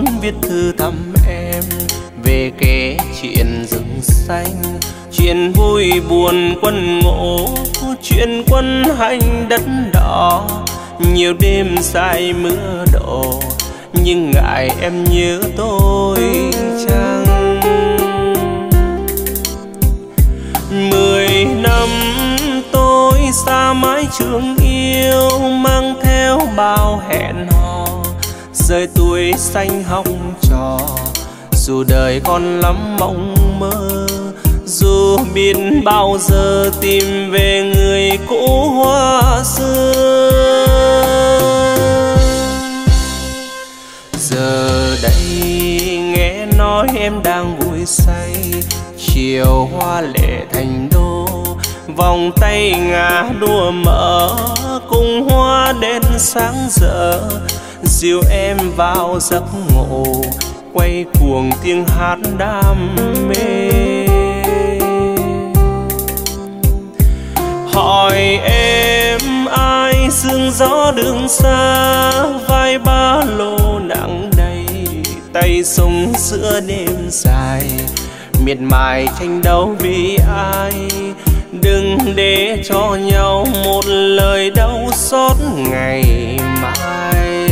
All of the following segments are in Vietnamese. muốn viết thư thăm em về kể chuyện rừng xanh, chuyện vui buồn quân ngộ, chuyện quân hành đất đỏ. Nhiều đêm dài mưa đổ, nhưng ngại em nhớ tôi chăng? 10 năm tôi xa mái trường yêu, mang theo bao hẹn hò, rơi tuổi xanh hồng trò. Dù đời còn lắm mộng mơ, dù biết bao giờ tìm về người cũ hoa xưa. Giờ đây nghe nói em đang vui say, chiều hoa lệ thành đô, vòng tay ngà đua mở, cùng hoa đến sáng giờ, dìu em vào giấc ngủ, quay cuồng tiếng hát đam mê. Hỏi em ai sương gió đường xa, vai ba lô nặng đầy, tay súng giữa đêm dài, miệt mài tranh đấu vì ai. Đừng để cho nhau một lời đau xót ngày mai.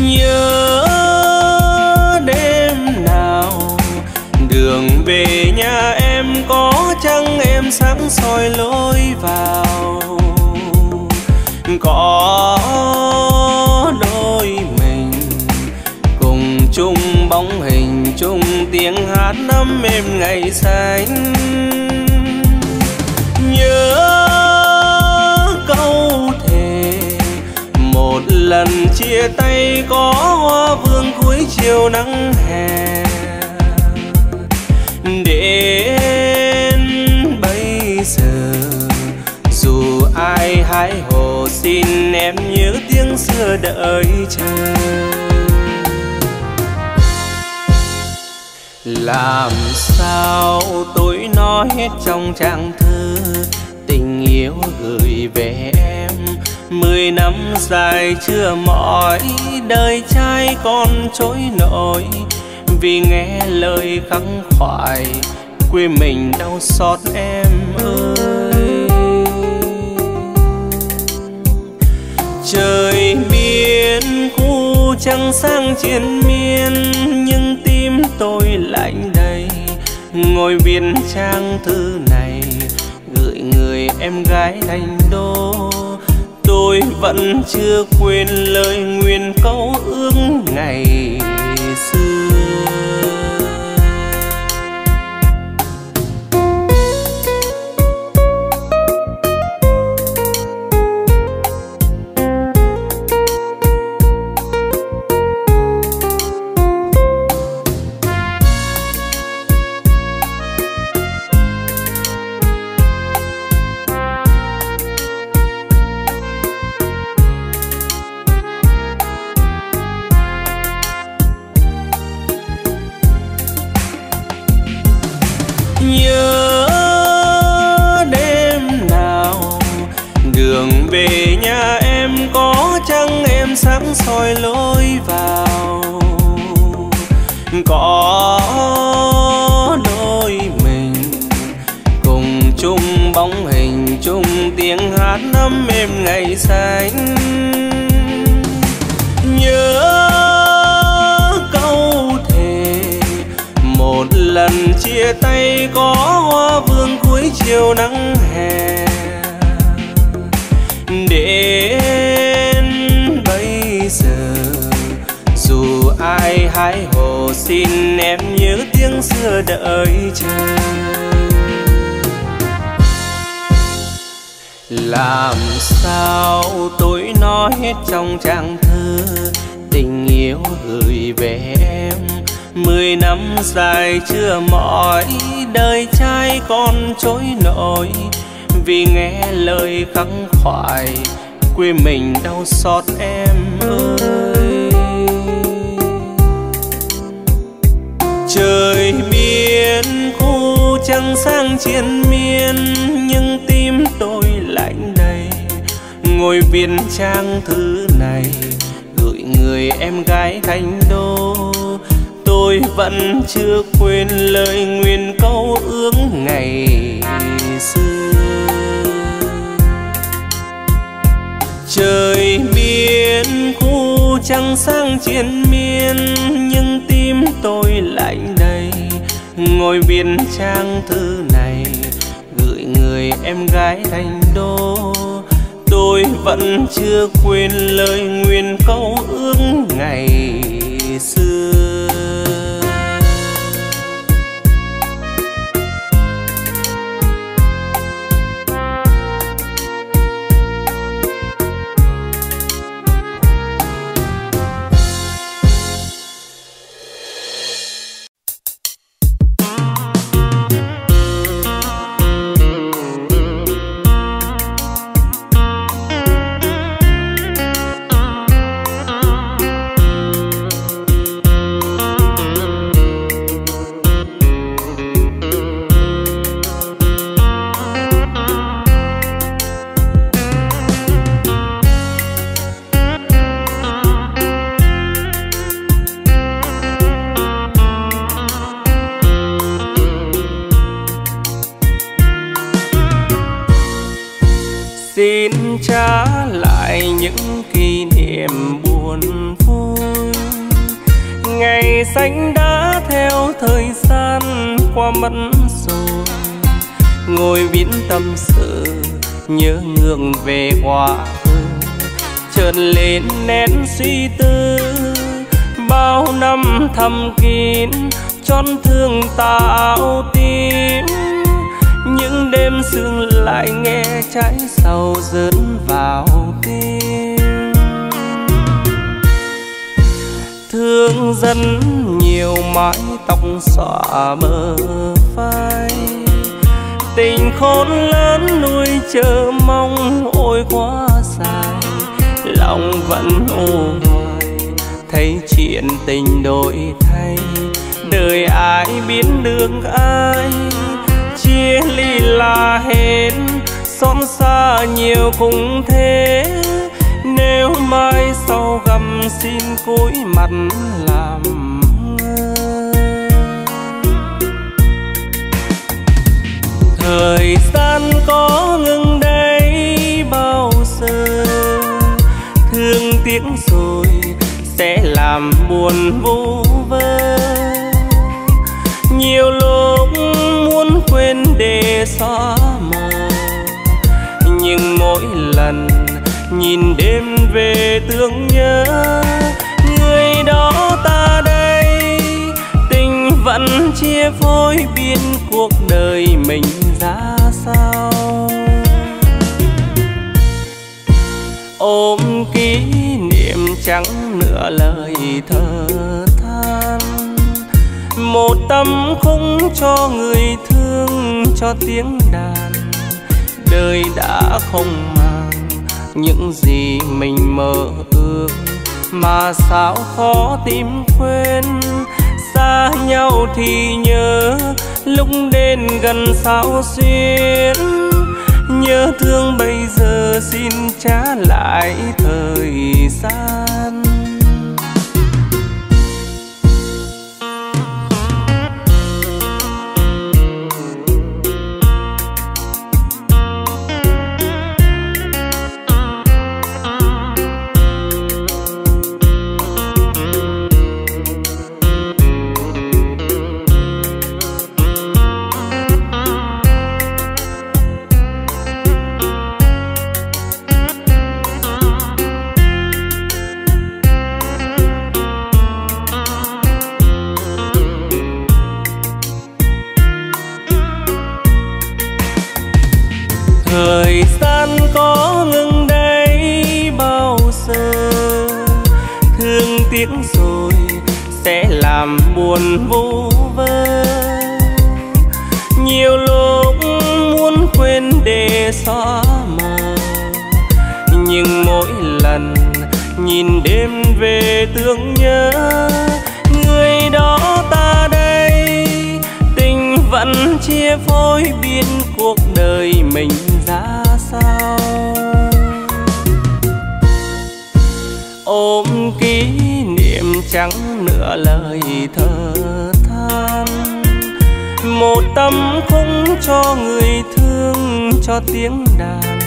Nhớ đêm nào đường về nhà em, có chăng em sáng soi lối vào, có đôi mình cùng chung bóng hình, chung tiếng hát năm êm ngày xanh. Nhớ câu thề một lần chia tay, có hoa vương cuối chiều nắng hè. Đến bây giờ dù ai hái hồ, xin em nhớ tiếng xưa đợi chờ. Làm sao tôi nói hết trong trang thư tình yêu gửi về em. 10 năm dài chưa mỏi, đời trai còn trôi nổi, vì nghe lời khăng khoải quê mình đau xót em ơi. Trời biên khu trăng sang chiến miên, nhưng tim tôi lạnh đầy, ngồi viền trang thư này gửi người em gái thành đô. Tôi vẫn chưa quên lời nguyền câu ước ngày xưa. Soi lối vào, có đôi mình cùng chung bóng hình, chung tiếng hát năm êm ngày xanh. Nhớ câu thề một lần chia tay, có hoa vương cuối chiều nắng hè. Ai hái hồ, xin em nhớ tiếng xưa đợi chờ. Làm sao tôi nói hết trong trang thư tình yêu gửi về em. 10 năm dài chưa mỏi, đời trai còn trôi nổi, vì nghe lời khăng khoải quê mình đau xót em ơi. Trời biên khu trăng sáng chiến miên, nhưng tim tôi lạnh đầy, ngồi biên trang thư này gửi người em gái Thành Đô. Tôi vẫn chưa quên lời nguyện câu ước ngày xưa. Trời biên khu trăng sáng triền miên, nhưng tim tôi lạnh đầy ngồi biên trang thư này gửi người em gái Thành Đô. Tôi vẫn chưa quên lời nguyện câu ước ngày xưa. Xanh đã theo thời gian qua mất rồi, ngồi viễn tâm sự nhớ ngược về quá khứ, chợt lên nén suy tư bao năm thầm kín chốn thương tạo tim. Những đêm sương lại nghe trái sầu dấn vào tim. Thương dân nhiều mái tóc xõa bờ vai, tình khôn lớn nuôi chờ mong ôi quá dài. Lòng vẫn ô hoài thấy chuyện tình đổi thay, đời ai biến được ai, chia ly là hết, xót xa nhiều cũng thế. Nếu mai sau gặp xin cúi mặt làm ngơ. Thời gian có ngừng đây bao giờ, thương tiếc rồi sẽ làm buồn vô vơ. Nhiều lúc muốn quên để xóa mờ, nhưng mỗi lần nhìn đêm về thương nhớ người đó ta đây. Tình vẫn chia phôi biến cuộc đời mình ra sao. Ôm kỷ niệm chẳng nửa lời thở than, một tâm không cho người thương cho tiếng đàn. Đời đã không những gì mình mơ ước mà sao khó tìm quên. Xa nhau thì nhớ, lúc đến gần sao xuyên. Nhớ thương bây giờ xin trả lại thời gian. Thời gian có ngừng đây bao giờ, thương tiếc rồi sẽ làm buồn vô vơ. Nhiều lúc muốn quên để xóa mờ, nhưng mỗi lần nhìn đêm về thương nhớ người đó ta đây. Tình vẫn chia phôi biến cuộc đời mình ra sao. ôm kỷ niệm chẳng nửa lời thơ than. Một tâm không cho người thương, cho tiếng đàn.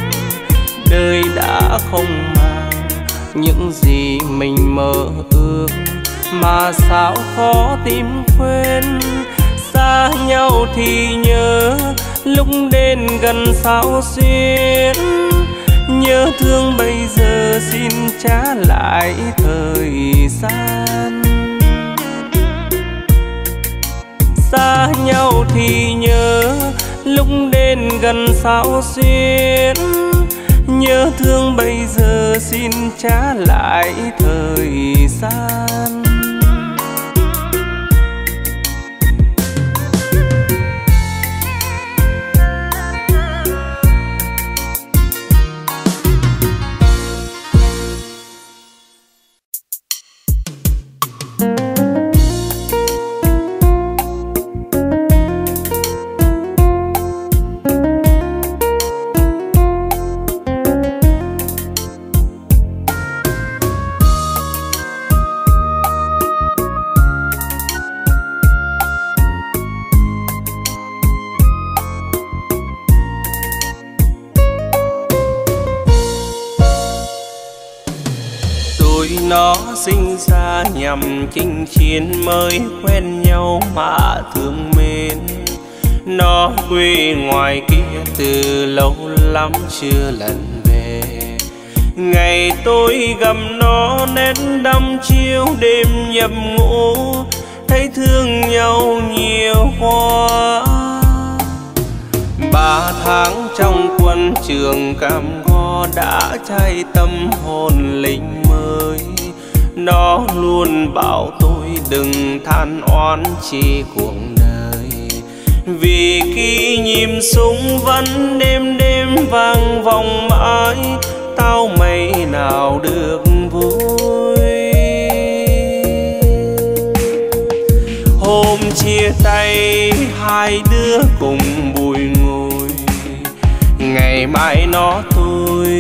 Đời đã không mang những gì mình mơ ước, mà sao khó tìm quên. Xa nhau thì nhớ, lúc đến gần sao xuyên. Nhớ thương bây giờ xin trả lại thời gian. Xa nhau thì nhớ, lúc đến gần sao xuyên. Nhớ thương bây giờ xin trả lại thời gian. Sinh ra nhằm chinh chiến mới quen nhau mà thương mến. Nó quê ngoài kia từ lâu lắm chưa lần về. Ngày tôi gặp nó nén đăm chiêu đêm nhập ngủ. Thấy thương nhau nhiều quá. 3 tháng trong quân trường cam go đã cháy tâm hồn lính mới. Nó luôn bảo tôi đừng than oán chi cuộc đời. Vì khi nhìm súng vẫn đêm đêm vang vòng mãi. Tao mày nào được vui. Hôm chia tay hai đứa cùng bùi ngùi. Ngày mai nó tôi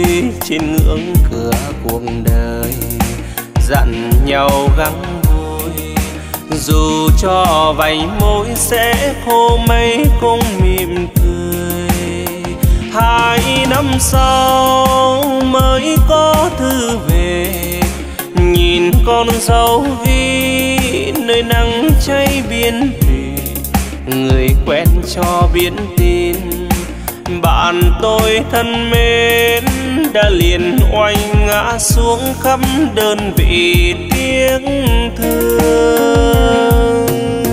trên ngưỡng cửa cuộc đời. Dặn nhau gắng vui, dù cho vành môi sẽ khô mây cũng mỉm cười. 2 năm sau mới có thư về, nhìn con dâu vi nơi nắng cháy biên thùy. Người quen cho biết tin, bạn tôi thân mến đã liền oanh ngã xuống khắp đơn vị tiếc thương.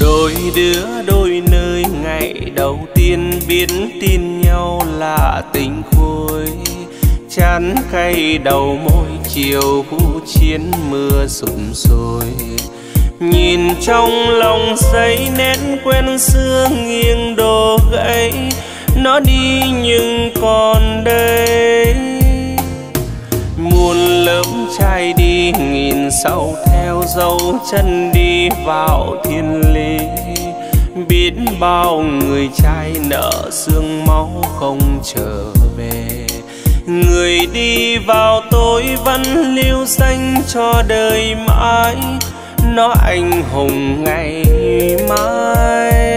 Đôi đứa đôi nơi ngày đầu tiên biết tin nhau là tình khôi. Chán cay đầu môi chiều khu chiến mưa sụm sôi. Nhìn trong lòng giấy nén quen xưa nghiêng đổ gãy. Nó đi nhưng còn đây. Muôn lớp trai đi nghìn sau theo dấu chân đi vào thiên lý. Biết bao người trai nợ xương máu không trở về. Người đi vào tối vẫn lưu danh cho đời mãi. Nó anh hùng ngày mai.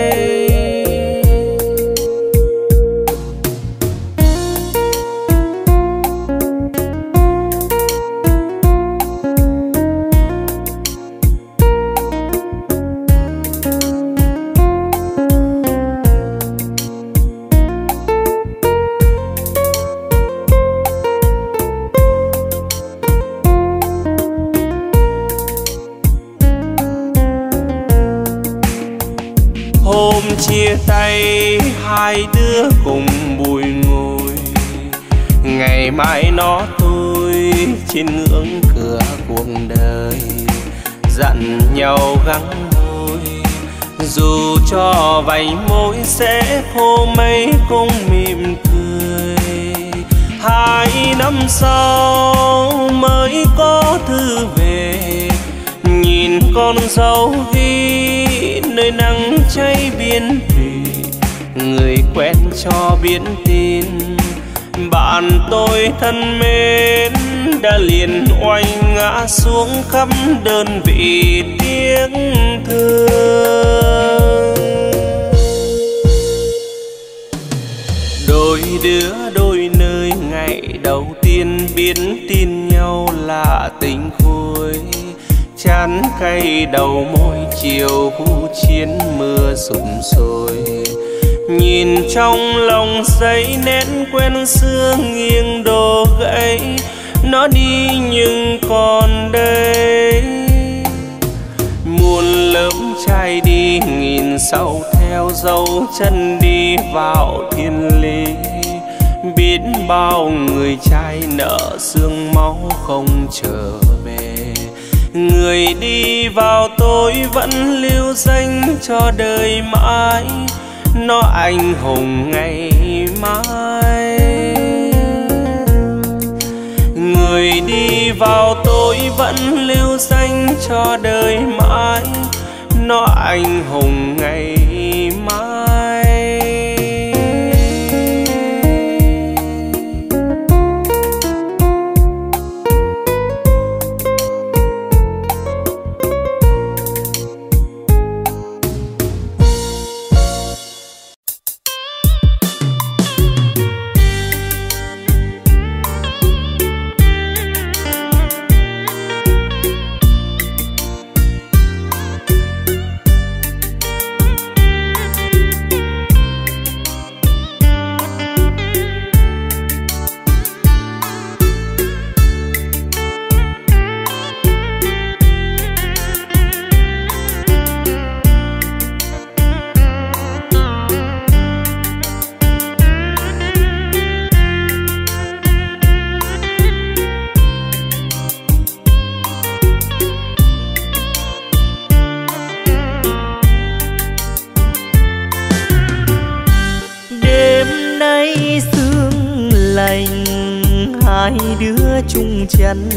Chia tay hai đứa cùng bùi ngùi. Ngày mai nó tôi trên ngưỡng cửa cuộc đời. Dặn nhau gắng vui, dù cho vành môi sẽ khô mây cũng mỉm cười. 2 năm sau mới có thư về, nhìn con dâu ghi nơi nắng cháy biên thùy. Người quen cho biết tin, bạn bạn tôi thân mến đã liền oanh ngã xuống khắp đơn vị tiếc thương. Đôi đứa đôi nơi ngày đầu tiên biết tin nhau là tình khôi, chán cay đầu môi chiều khu chiến mưa sụp sôi. Nhìn trong lòng giấy nén quen xưa nghiêng đổ gãy, nó đi nhưng còn đây. Muôn lớp trai đi nghìn sau theo dấu chân đi vào thiên lý. Biết bao người trai nợ xương máu không trở về, người đi vào tôi vẫn lưu danh cho đời mãi. Nó anh hùng ngày mai. Người đi vào tôi vẫn lưu danh cho đời mãi. Nó anh hùng ngày mai. Chung chân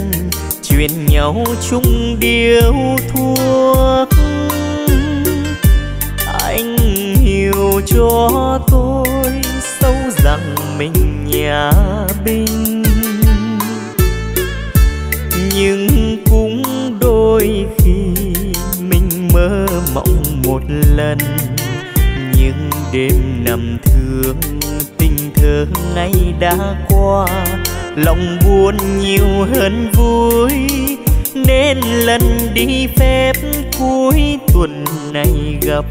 truyền nhau chung điếu thuốc, anh hiểu cho tôi sâu rằng mình nhà binh, nhưng cũng đôi khi mình mơ mộng một lần, những đêm nằm thương tình thơ ngày đã qua. Lòng buồn nhiều hơn vui nên lần đi phép cuối tuần này gặp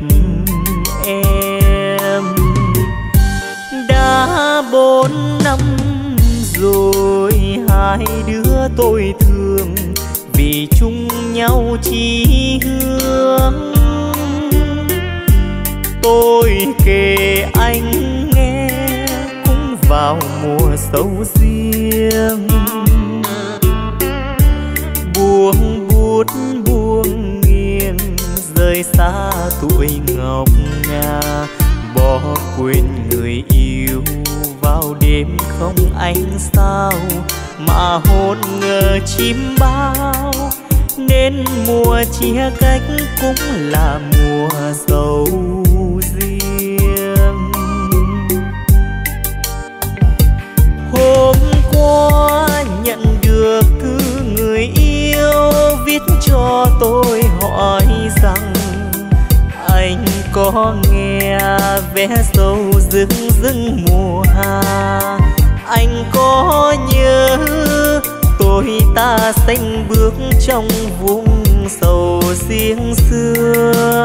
em. Đã 4 năm rồi hai đứa tôi thương vì chung nhau chí hướng. Tôi kể anh nghe cũng vào mùa sầu riêng, buông bút buông nghiêng rời xa tuổi ngọc ngà, bỏ quên người yêu vào đêm không ánh sao mà hôn ngờ chim bao, nên mùa chia cách cũng là mùa sầu riêng. Hôm qua nhận được thư người yêu viết cho tôi hỏi rằng anh có nghe vé sầu rưng rưng mùa hạ, anh có nhớ tôi ta xanh bước trong vùng sầu riêng xưa.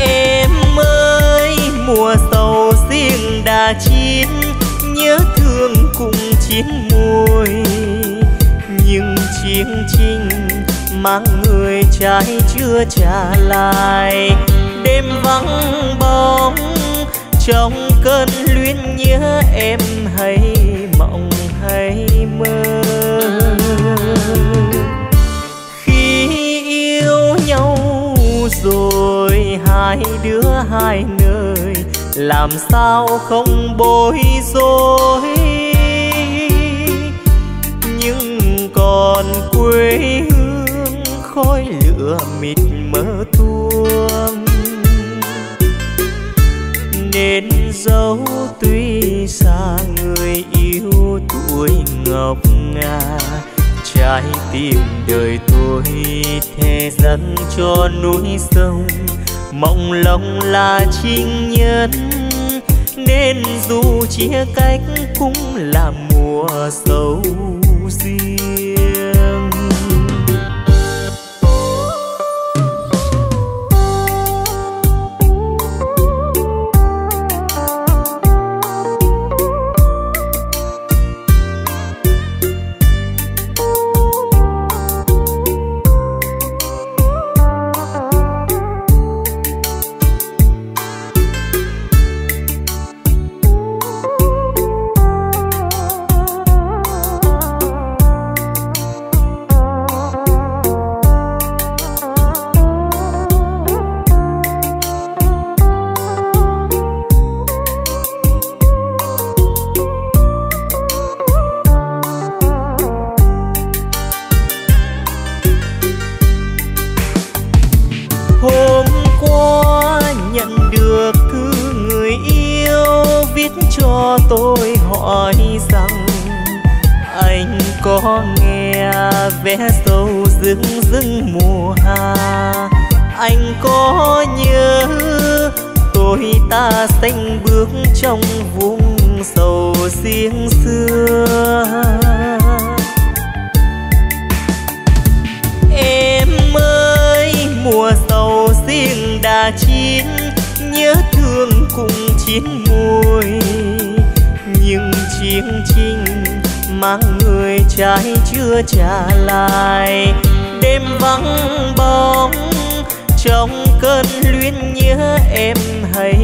Em ơi mùa sầu riêng đã chín, nhớ thương cùng chín mùi, nhưng chiến tranh mang người trai chưa trả lại. Đêm vắng bóng trong cơn luyến nhớ, em hãy mộng hãy mơ. Khi yêu nhau rồi hai đứa hai nơi, làm sao không bối rối. Nhưng còn quê hương khói lửa mịt mờ tuông, nên dấu tuy xa người yêu tuổi ngọc ngà. Trái tim đời tôi thề dâng cho núi sông, mộng lòng là trinh nhân nên dù chia cách cũng là mùa sầu riêng. Tôi hỏi rằng anh có nghe vé sầu dưng dưng mùa hạ, anh có nhớ tôi ta xanh bước trong vùng sầu riêng xưa. Em ơi mùa sầu riêng đã chín, nhớ thương cùng chín mùi, nhưng chiến trinh mang người trái chưa trả lại. Đêm vắng bóng trong cơn luyến nhớ, em hay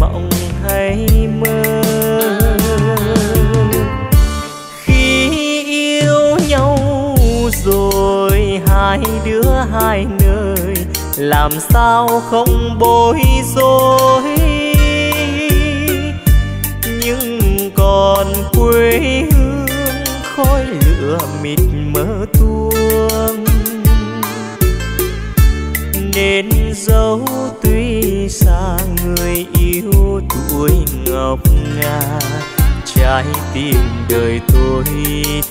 mộng hay mơ. Khi yêu nhau rồi hai đứa hai nơi, làm sao không bối rối. Còn quê hương khói lửa mịt mờ tuông, nên dấu tuy xa người yêu tuổi ngọc ngà. Trái tim đời tôi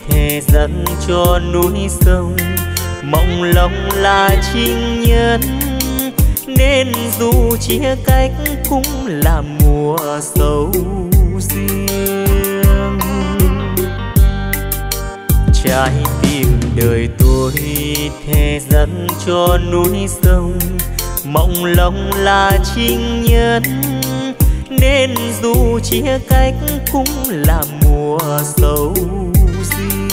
thề dâng cho núi sông, mộng lòng là trinh nhân nên dù chia cách cũng là mùa sầu riêng. Trái tim đời tôi thề dâng cho núi sông, mộng lòng là trinh nhân nên dù chia cách cũng là mùa sầu riêng.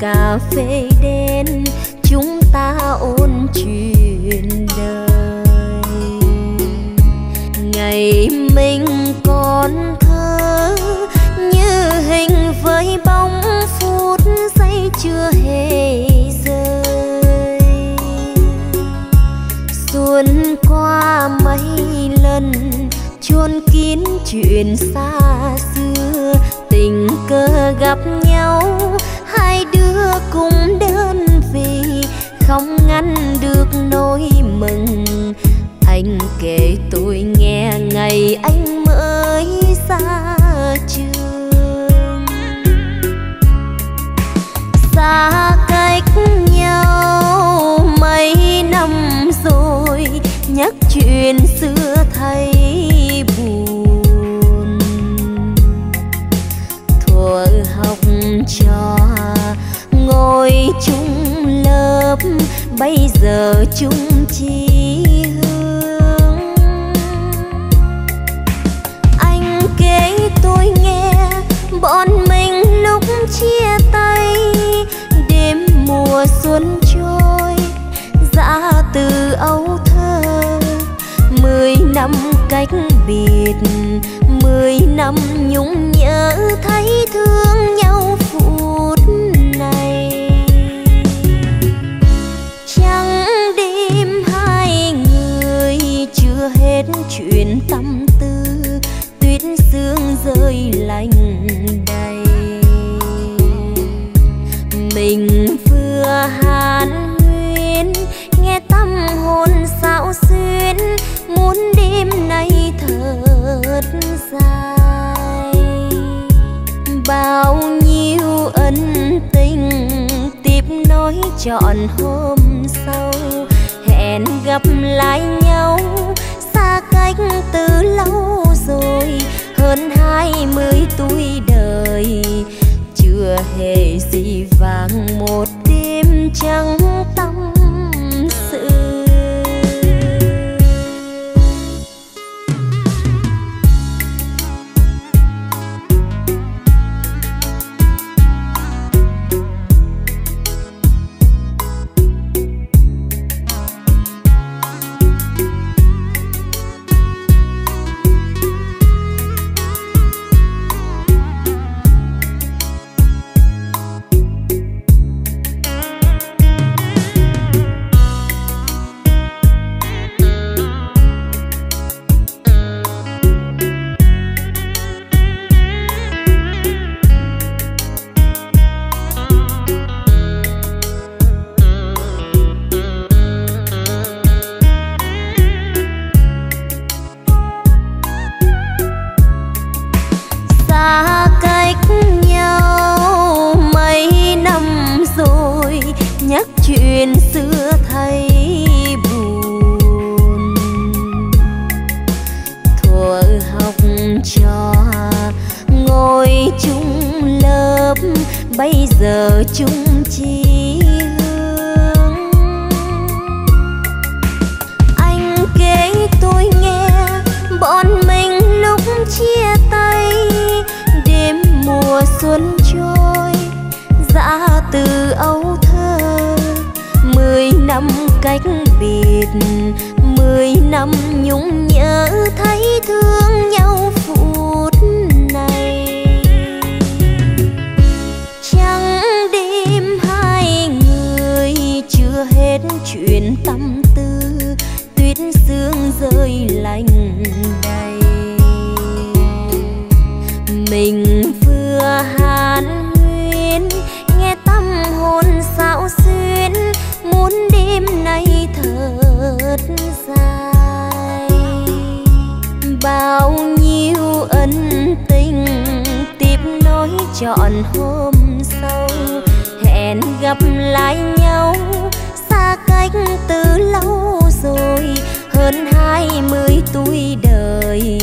Cà phê đen chúng ta ôn chuyện đời, ngày mình còn thơ như hình với bóng phút giây chưa hề rơi. Xuân qua mấy lần chôn kín chuyện xa xưa, tình cờ gặp nhau hai đứa cùng đơn vị, không ngăn được nỗi mừng. Anh kể tôi nghe ngày anh mơ giờ chung chi hướng. Anh kể tôi nghe bọn mình lúc chia tay, đêm mùa xuân trôi dã từ âu thơ. 10 năm cách biệt, 10 năm nhung nhớ thấy thương nhau phút này. Trăng đêm hai người chưa hết chuyện tâm tư, tuyết sương rơi lạnh đầy. Mình vừa hàn huyên nghe tâm hồn xao xuyến, muốn đêm nay thật dài. Bao nhiêu ân tình tiếp nối trọn hôm sau, hẹn gặp lại nhau xa cách từ lâu rồi. Hơn 20 tuổi đời chưa hề gì vàng một đêm trắng tâm. Bây giờ chung chi hướng. Anh kể tôi nghe bọn mình lúc chia tay, đêm mùa xuân trôi dã từ âu thơ. 10 năm cách biệt, 10 năm nhung nhớ thấy thương nhau phút này. Hết chuyện tâm tư, tuyết sương rơi lạnh đầy. Mình vừa hàn huyên nghe tâm hồn xao xuyến, muốn đêm nay thật dài. Bao nhiêu ân tình tiếp nối trọn hôm sau, hẹn gặp lại nhau cách từ lâu rồi. Hơn 20 tuổi đời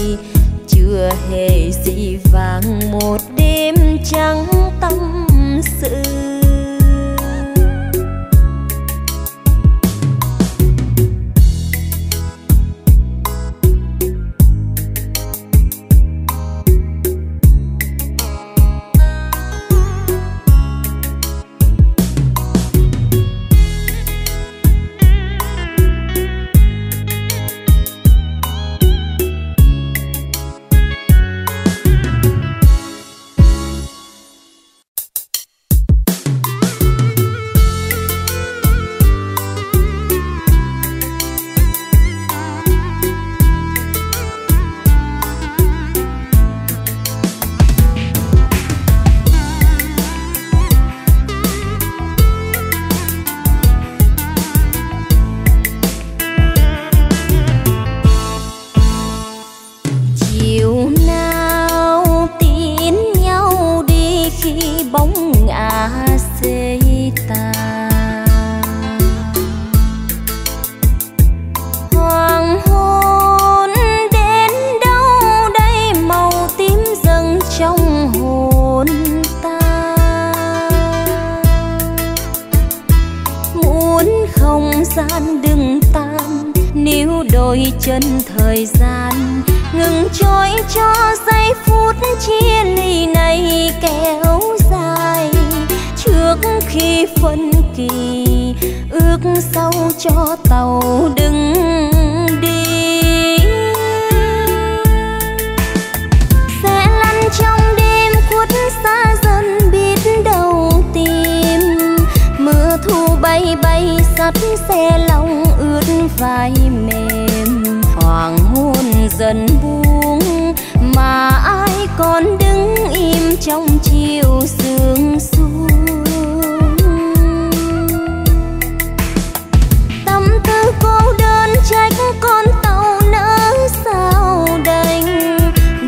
chưa hề gì vàng một đêm trắng tâm sự. đôi chân thời gian ngừng trôi cho giây phút chia ly này kéo dài. Trước khi phân kỳ ước sau cho tàu đừng đi, sẽ lăn trong đêm khuất xa dần biết đâu tìm. Mưa thu bay bay sắt xe lòng ướt vai mềm, hoàng hôn dần buông mà ai còn đứng im trong chiều sương xuống. Tâm tư cô đơn trách con tàu nỡ sao đành,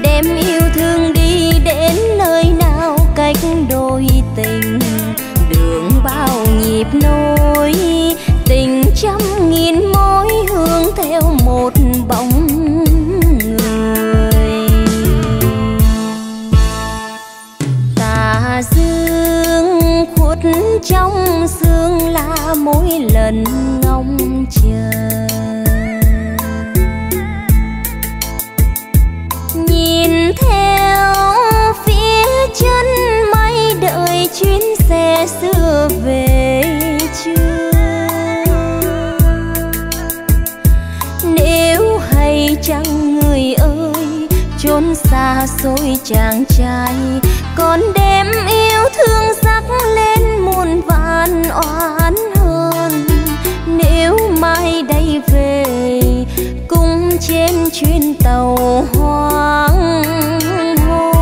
đem yêu thương đi đến nơi nào cách đôi tình. Đường bao nhịp nối tình trăm nghìn mối hướng theo một bóng người. Tà dương khuất trong sương lá mỗi lần ngóng chờ, nhìn theo phía chân mây đợi chuyến xe xưa về chưa. Nếu hay chăng người ơi chốn xa xôi chàng trai còn đem yêu thương dắt lên muôn vàn oán hơn. Nếu mai đây về cùng trên chuyến tàu hoang hôn.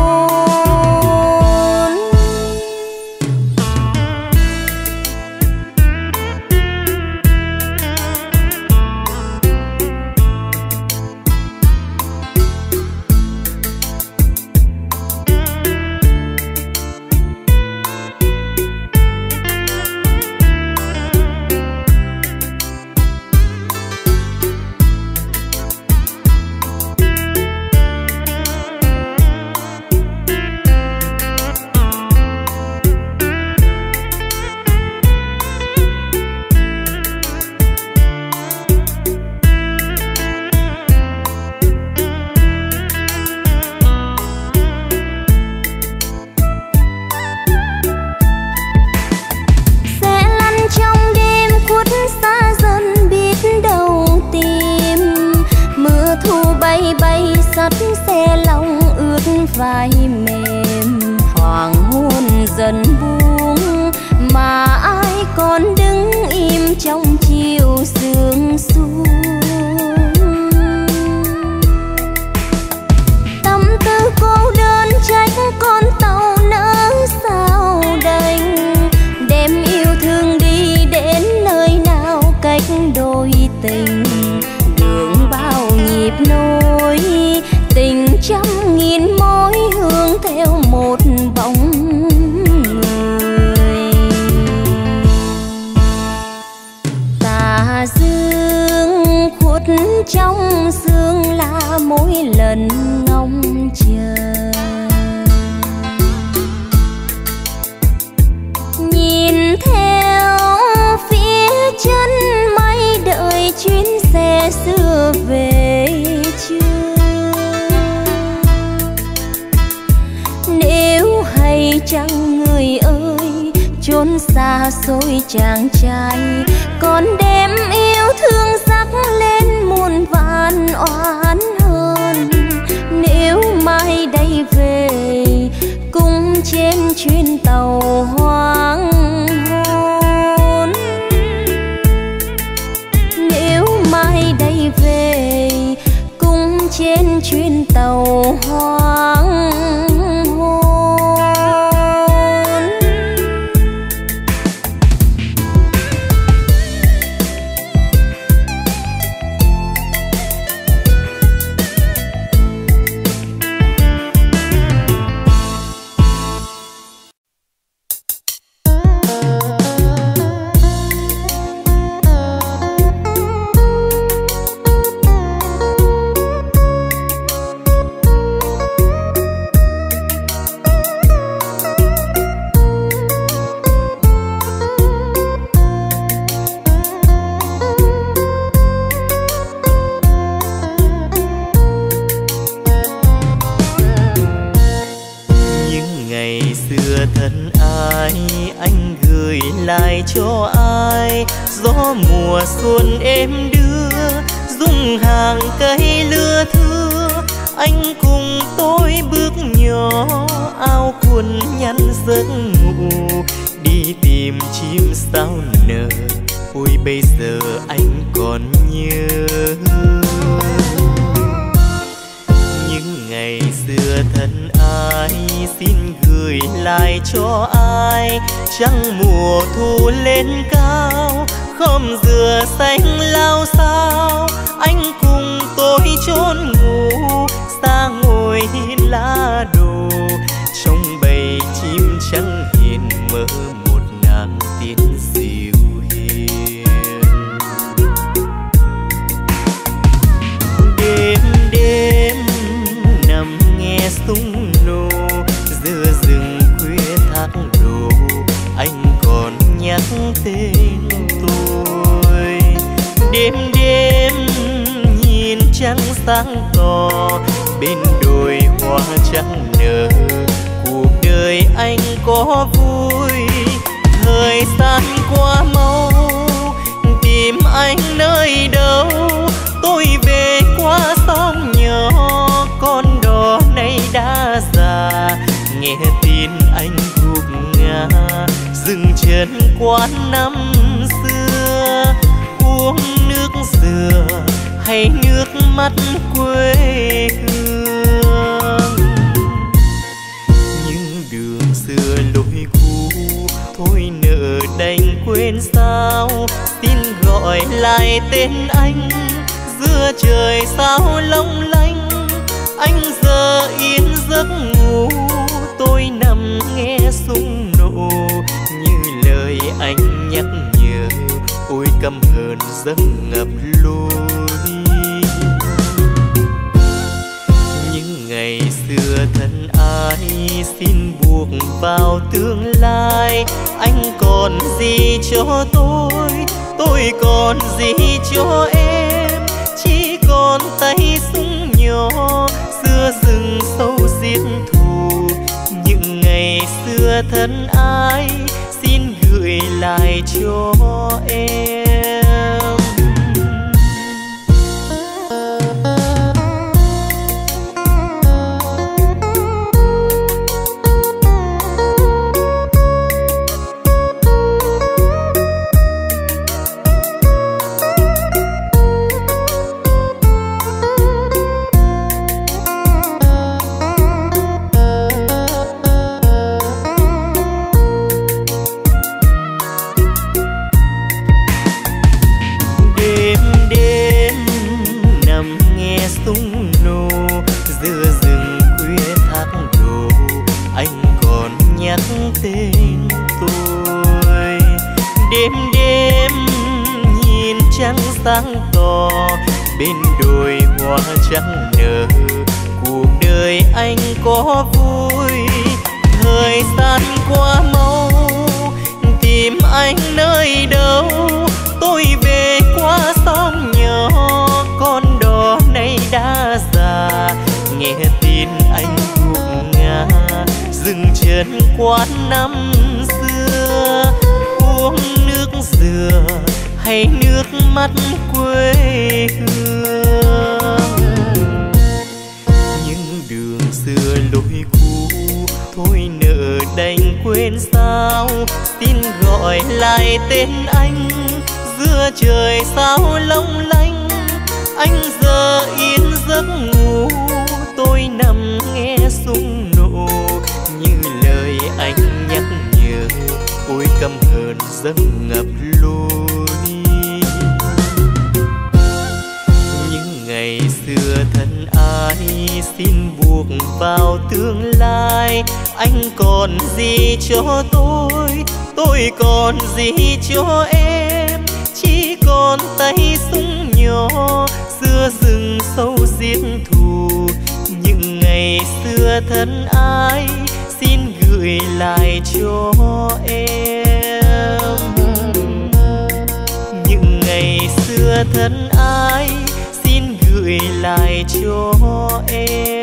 Sắt xe lòng ướt vai mềm, hoàng hôn dần buông mà ai còn đứng im trong chiều sương xuống. Tâm tư cô đơn trách con tàu nỡ sao đành, đem yêu thương đi đến nơi nào cách đôi tình. Đường bao nhịp nối tình trăm nghìn mối hướng theo một bóng người. Tà dương khuất trong sương lá mỗi lần ngóng chờ, nhìn theo phía chân mây đợi chuyến xe xưa về chưa. Nếu hay chăng người ơi chốn xa xôi chàng trai còn đem yêu thương dắt lên muôn vàn oán hơn. Nếu mai đây về cùng trên chuyến tàu hoang hôn. Nếu mai đây về cùng trên chuyến tàu hoang hôn. thân ai anh gửi lại cho ai, gió mùa xuân êm đưa dung hàng cây lưa thưa, anh cùng tôi bước nhỏ ao cuốn nhắn giấc ngủ đi tìm chim sao nở. Ôi bây giờ anh còn nhớ những ngày xưa thân ai, xin gửi lại cho ai trăng mùa thu lên cao, khóm dừa xanh lao sao, anh cùng tôi chốn ngủ xa ngồi hiên lá đồ trong bầy chim trắng hiền mơ một ngàn tiếng dịu hiền. Đêm đêm nằm nghe súng nổ giữa rừng khuya thác đổ, anh còn nhắc tên tôi. Đêm đêm nhìn trăng sáng tỏ bên đồi hoa trắng nở, cuộc đời anh có vui thời gian qua mau, tìm anh nơi đâu tôi về qua sông nhỏ, con đò này đã già nghe tin anh gục ngã dừng chân quán năm xưa uống nước dừa hay nước mắt quê hương. Những đường xưa lối cũ thôi nợ đành quên sao, tin gọi lại tên anh giữa trời sao long lanh, anh giờ yên giấc ngủ tôi nằm nghe súng nổ như lời anh nhắc nhở. Ôi căm hờn dâng ngập lối những ngày xưa thân ai, xin buộc vào tương lai anh còn gì cho tôi còn gì cho em, chỉ còn tay súng nhỏ giữa rừng sâu giết thù. Những ngày xưa thân ai xin gửi lại cho em. Tên tôi đêm đêm nhìn trăng sáng tỏ bên đồi hoa trắng nở, cuộc đời anh có vui thời gian qua mau, tìm anh nơi đâu tôi về qua sông nhỏ, con đò này đã già nghe tin anh gục ngã dừng chân quán năm xưa uống nước dừa hay nước mắt quê hương. Những đường xưa lối cũ thôi nợ đành quên sao, tin gọi lại tên anh giữa trời sao long lanh, anh giờ yên giấc ngủ tôi nằm nghe súng nổ anh nhắc nhở. Ôi căm hờn dâng ngập lối những ngày xưa thân ai, xin buộc vào tương lai anh còn gì cho tôi còn gì cho em, chỉ còn tay súng nhỏ giữa rừng sâu giết thù. Những ngày xưa thân ai xin gửi lại cho em, những ngày xưa thân ai xin gửi lại cho em.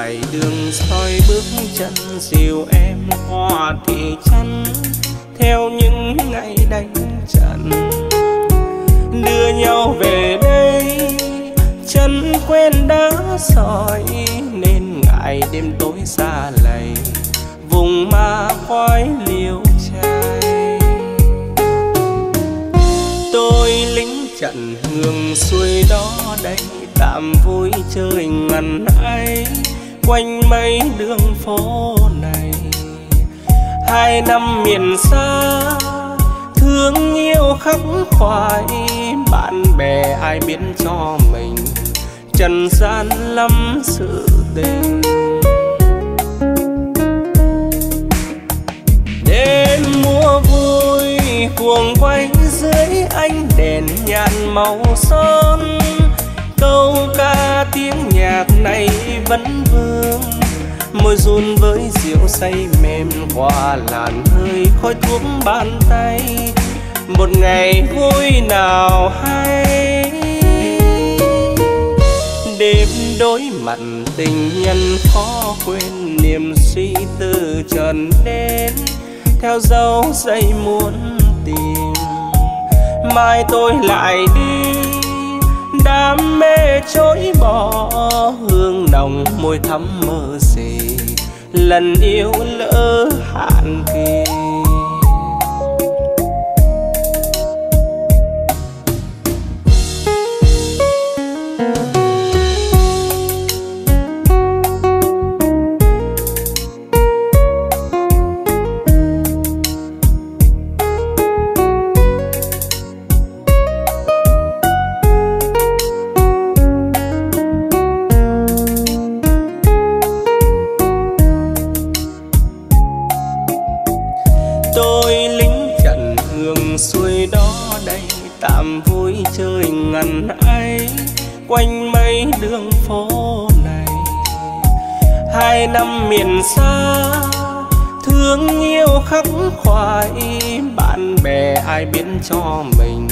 dài đường soi bước chân dìu em qua thị trấn theo những ngày đánh trận, đưa nhau về đây chân quen đã sỏi nên ngại đêm tối xa lầy vùng ma khói liều trai. Tôi lính trận hương xuôi đó đây tạm vui chơi ngần ấy quanh mấy đường phố này. 2 năm miền xa thương yêu khắc khoải, bạn bè ai biết cho mình trần gian lắm sự tình. Đêm mùa vui cuồng quay dưới ánh đèn nhạt màu son, câu ca tiếng nhạc này vẫn vương môi run với rượu say mềm qua làn hơi khói thuốc bàn tay. Một ngày vui nào hay đêm đối mặt tình nhân khó quên, niềm suy tư trần đến theo dấu giây muốn tìm. Mai tôi lại đi đam mê chối bỏ, hương nồng môi thắm mơ gì lần yêu lỡ hạn kỳ. Quanh mấy đường phố này 2 năm miền xa thương yêu khắc khoải, bạn bè ai biết cho mình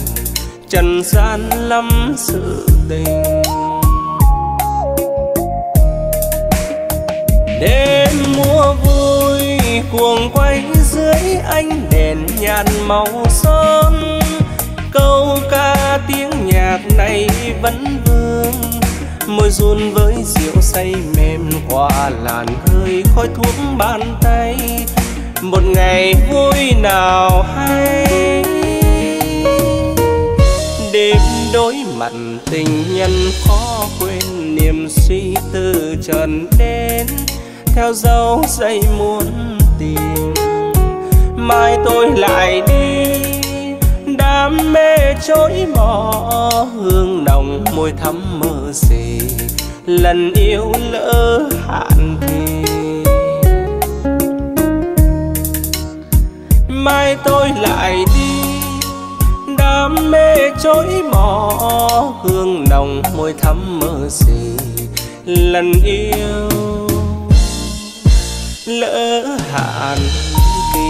trần gian lắm sự tình. Đêm mùa vui cuồng quay dưới ánh đèn nhạt màu son, câu ca tiếng nhạc này vẫn vương môi run với rượu say mềm qua làn hơi khói thuốc bàn tay. Một ngày vui nào hay đêm đối mặt tình nhân khó quên, niềm suy tư trần đến theo dấu giây muốn tìm. Mai tôi lại đi đam mê chối bỏ, hương nồng môi thắm mơ gì lần yêu lỡ hạn kỳ. Mai tôi lại đi đam mê chối bỏ, hương nồng môi thắm mơ gì lần yêu lỡ hạn kỳ.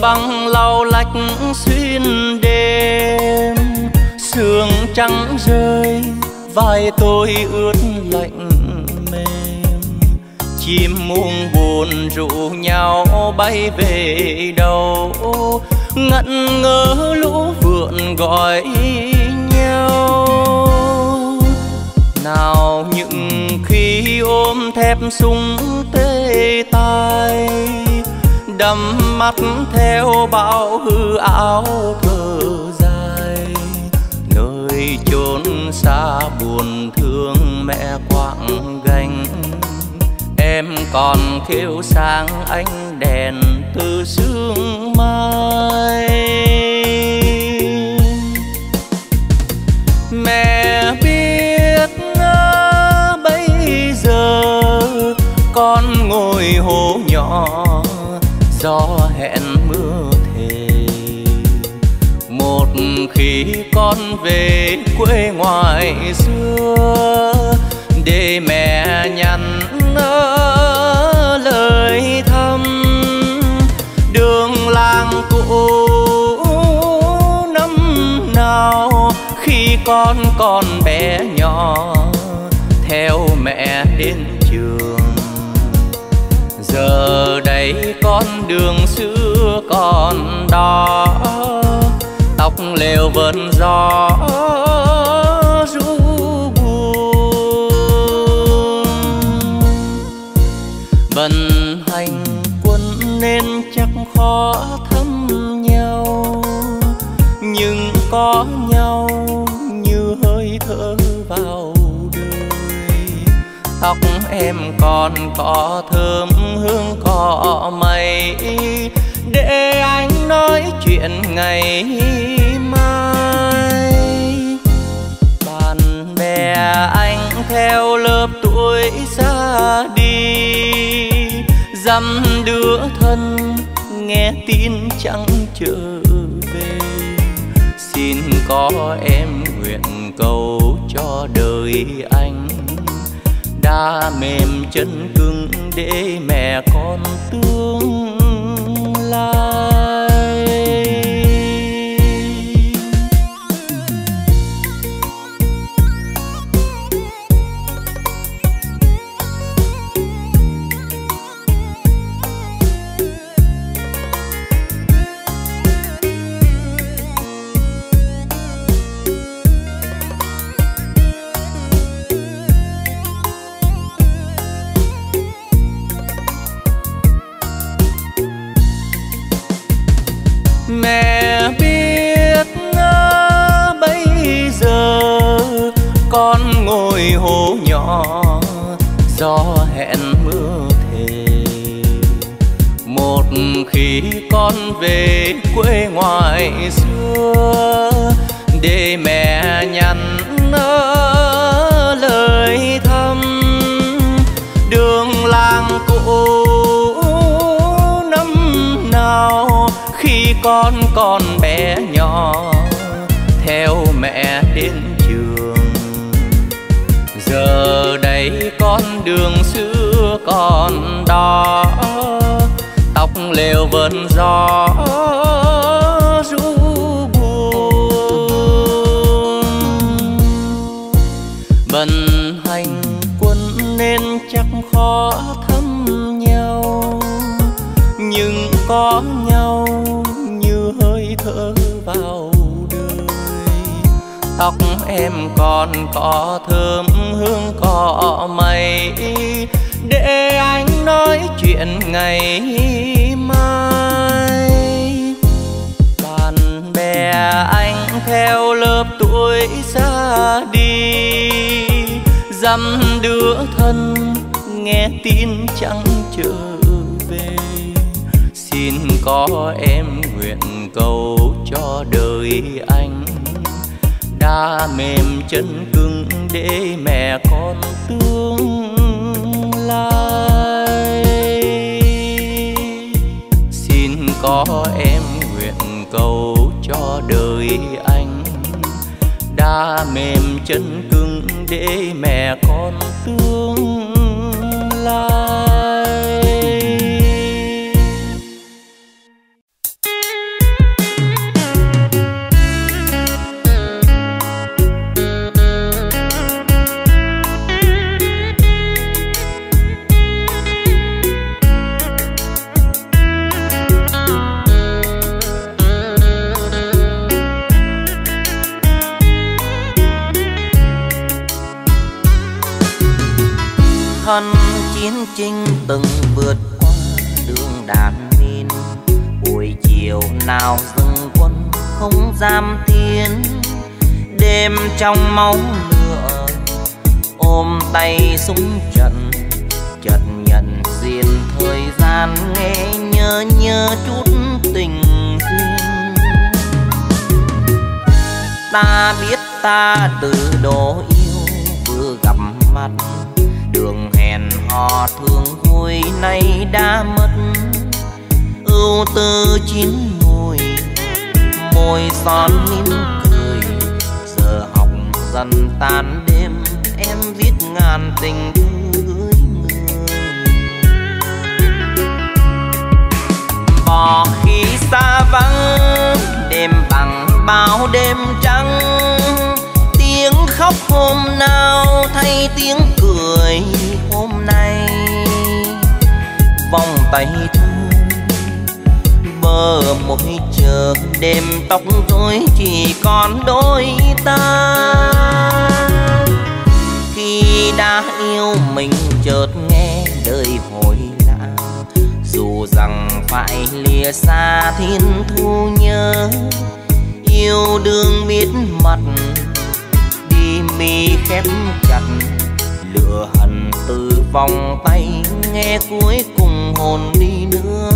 Băng lau lách xuyên đêm, sương trắng rơi vai tôi ướt lạnh mềm. Chim muông buồn rủ nhau bay về đâu, ngẩn ngỡ lũ vượn gọi nhau. Nào những khi ôm thép súng tê tai, đắm mắt theo bao hư áo thở dài. Nơi chốn xa buồn thương mẹ quạng gánh, em còn khiêu sáng ánh đèn từ sương mai. Mẹ biết bây giờ con ngồi hồ nhỏ gió hẹn mưa thề, một khi con về quê ngoài xưa để mẹ nhắn lời thăm. Đường làng cũ năm nào khi con còn bé nhỏ theo mẹ đến trường, giờ đây con đường xưa còn đó, tóc lều vườn gió ru buồn. Vận hành quân nên chắc khó thăm nhau, nhưng có nhau như hơi thở vào đời. Tóc em còn có thơm hương cỏ mây để anh nói chuyện ngày mai. Bạn bè anh theo lớp tuổi ra đi, dăm đứa thân nghe tin chẳng trở về. Xin có em nguyện cầu cho đời anh đã mềm chân cứng để mẹ con tương lai. Mẹ biết bây giờ con ngồi hồ nhỏ gió hẹn mưa thề, một khi con về quê ngoài xưa để mẹ nhắn lời thăm. Đường làng cũ năm nào khi con còn bé nhỏ theo mẹ đến trường, giờ đây con đường xưa còn đó, tóc lều vườn gió ru buồn. Vận hành quân nên chắc khó thăm nhau, nhưng có nhau như hơi thở vào đời. Tóc em còn có thơm hương cỏ mây để anh nói chuyện ngày mai. Bạn bè anh theo lớp tuổi ra đi, dăm đứa thân nghe tin chẳng chờ. Xin có em nguyện cầu cho đời anh đã mềm chân cứng để mẹ con tương lai. Xin có em nguyện cầu cho đời anh đã mềm chân cứng để mẹ con tương lai. Thân chiến chinh từng vượt qua đường đạn min, buổi chiều nào dừng quân không dám tiến. Đêm trong máu lửa ôm tay súng trận, chợt nhận ngàn nghe nhớ nhớ chút tình duyên. Ta biết ta từ đổ yêu vừa gặp mặt, đường hẹn hò thương vui nay đã mất. Ưu tư chín mùi môi son nín cười, giờ học dần tan đêm em viết ngàn tình gửi người. Bỏ khi xa vắng đêm bằng bao đêm trắng, tiếng khóc hôm nào thay tiếng cười hôm nay. Vòng tay thôi bờ môi chờ đêm tóc rối chỉ còn đôi ta. Khi đã yêu mình chợt nghe đời hồi lạ, dù rằng phải lìa xa thiên thu nhớ. Yêu đương biết mặt đi mi khép chặt, lửa hận từ vòng tay nghe cuối cùng hồn đi nữa.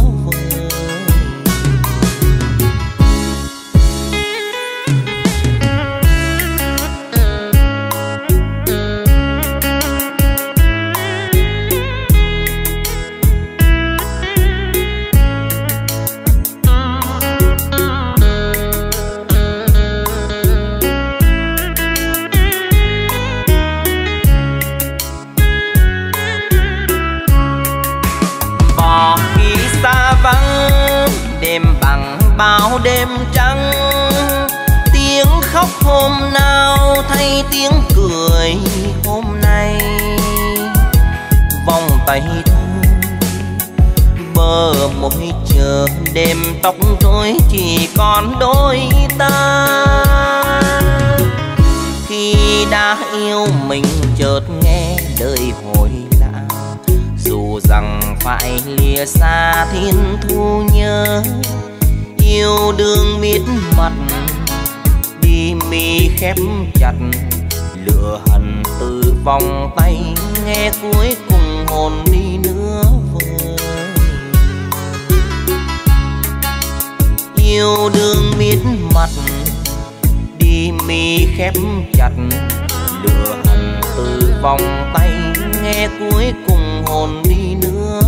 Bao đêm trắng, tiếng khóc hôm nào thay tiếng cười hôm nay. Vòng tay thôi bờ môi chờ đêm tóc rối chỉ còn đôi ta. Khi đã yêu mình chợt nghe đời hồi lạ, dù rằng phải lìa xa thiên thu nhớ. Yêu đương biết mặt đi mi khép chặt, lửa hận từ vòng tay nghe cuối cùng hồn đi nữa vơi. Yêu đương biết mặt đi mi khép chặt, lửa hận từ vòng tay nghe cuối cùng hồn đi nữa.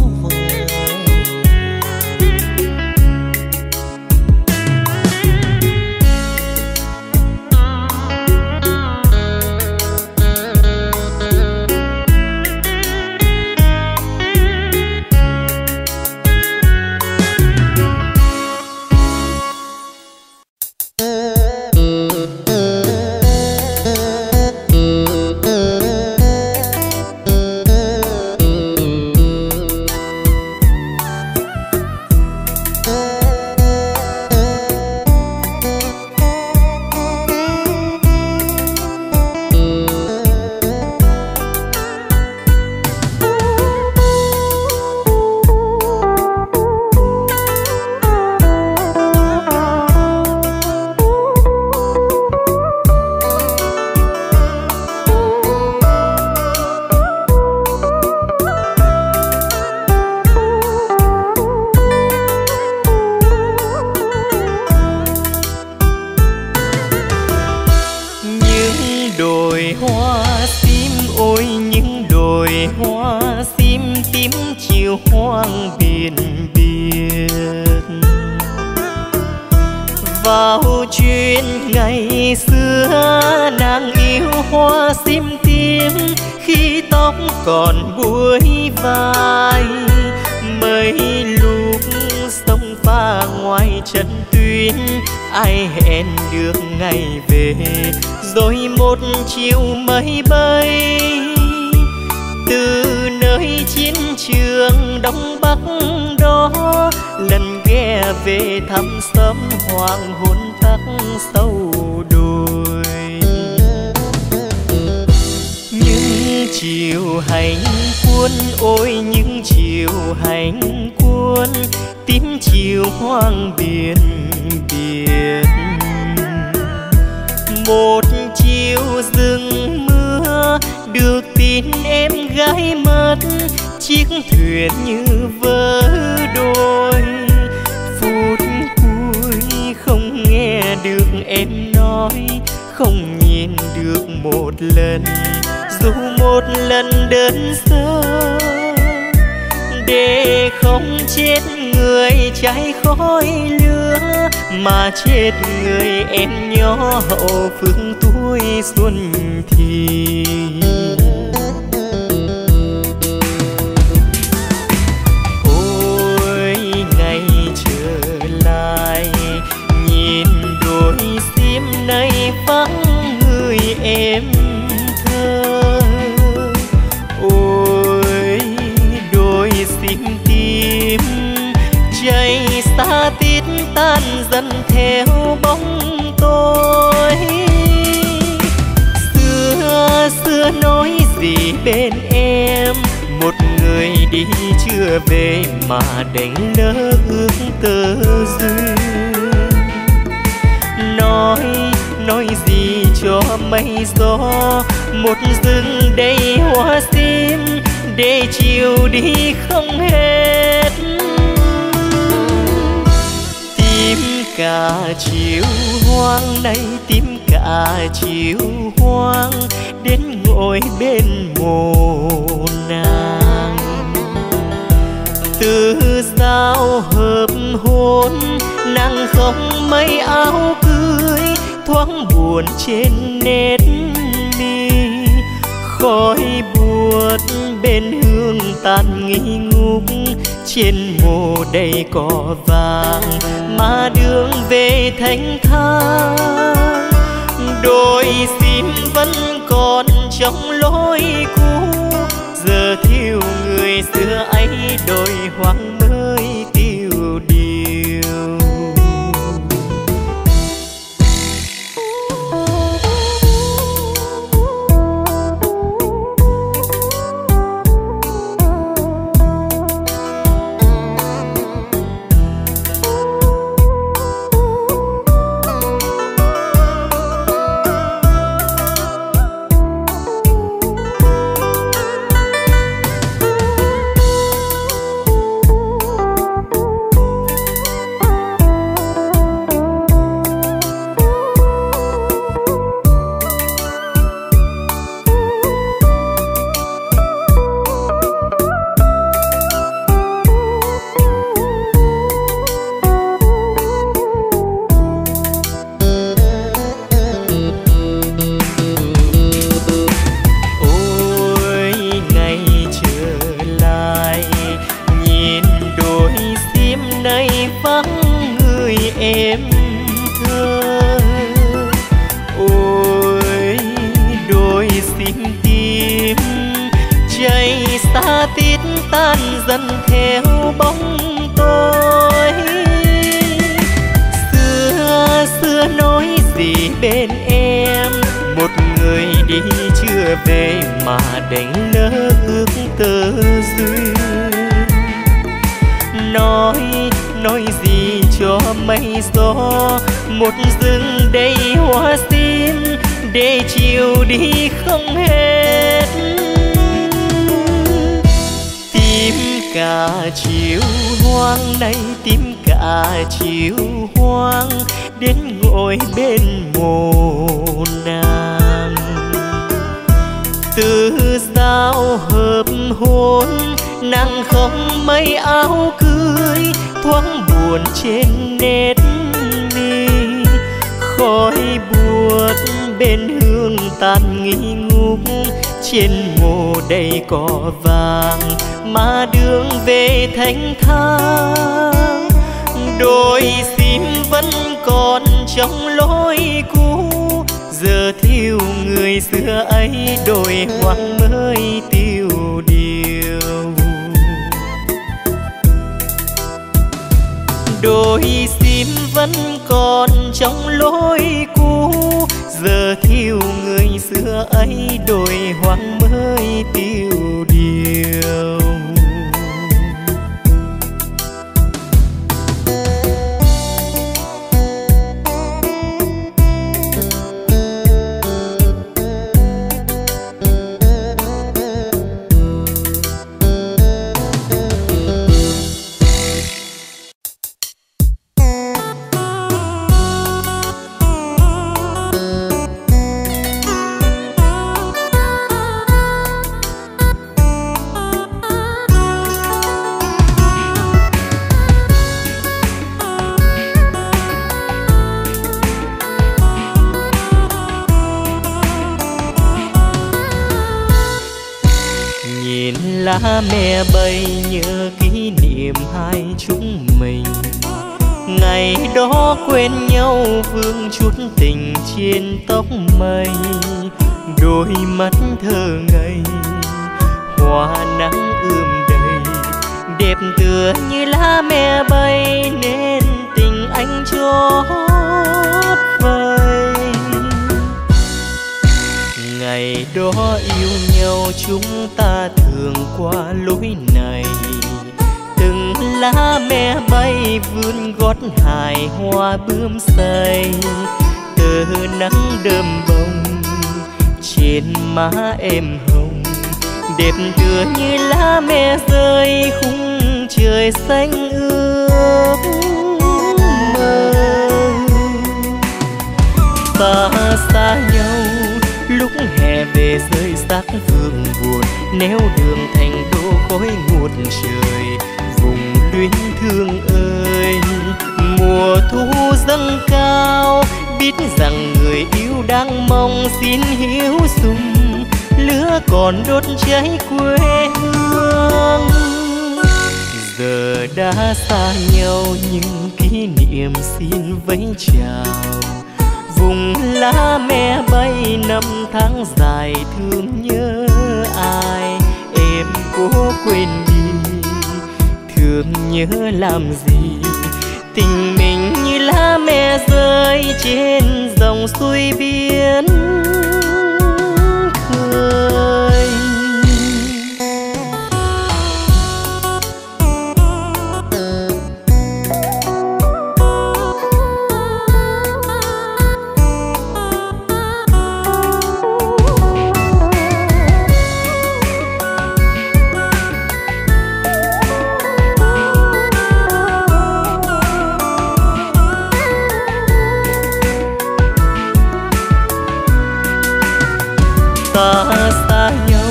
Được tin em gái mất, chiếc thuyền như vỡ rằng em nói không nhìn được một lần, dù một lần đơn sơ, để không chết người cháy khói lửa mà chết người em nhỏ hậu phương tuổi xuân thì. Nay vắng người em thơ, ôi đôi xinh tim cháy xa tít tan dần theo bóng tôi. Xưa xưa nói gì bên em, một người đi chưa về mà đánh lỡ ước tơ duyên. Nói gì cho mây gió, một rừng đầy hoa sim để chiều đi không hết. Tim cả chiều hoang nay, tim cả chiều hoang đến ngồi bên mồ nàng. Từ giao hợp hôn nàng không mấy áo cưới, thoáng buồn trên nét mi, khói buốt bên hương tàn nghi ngút, trên mồ đầy cỏ vàng mà đường về thanh thang. Đôi sim vẫn còn trong lối cũ, giờ thiếu người xưa ấy đôi hoang mới tiêu điều. lá me bay như kỷ niệm hai chúng mình. Ngày đó quen nhau vương chút tình trên tóc mây, đôi mắt thơ ngây hoa nắng ươm đầy, đẹp tựa như lá me bay nên tình anh chót vơi. Ngày đó yêu nhau chúng ta thường qua lối này, từng lá me bay vươn gót hài hoa bướm say, từ nắng đơm bông trên má em hồng, đẹp tựa như lá me rơi khung trời xanh ước mơ. Ta xa nhau lúc hè về rơi xác vương buồn, nếu đường thành đô khói ngút trời vùng luyến thương ơi. Mùa thu dâng cao biết rằng người yêu đang mong, xin hiếu sum lửa còn đốt cháy quê hương. Giờ đã xa nhau nhưng kỷ niệm xin vẫy chào, vùng lá me bay năm tháng dài thương nhớ ai, em cố quên đi thương nhớ làm gì. Tình mình như lá me rơi trên dòng xuôi biển khơi. Ta xa nhau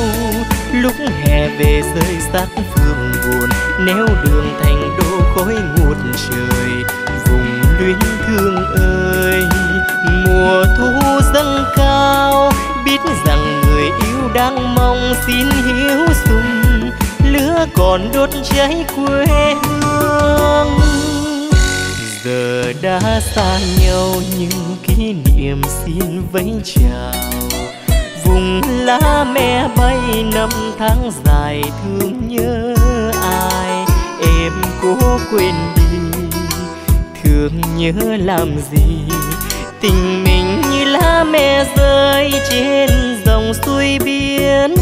lúc hè về rơi xác phương buồn, nếu đường thành đô khói ngút trời vùng luyến thương ơi. Mùa thu dâng cao biết rằng người yêu đang mong, xin hiếu sum lửa còn đốt cháy quê hương. Giờ đã xa nhau nhưng kỷ niệm xin vẫy chào, vùng lá me bay năm tháng dài thương nhớ ai, em cố quên đi thương nhớ làm gì. Tình mình như lá me rơi trên dòng xuôi biển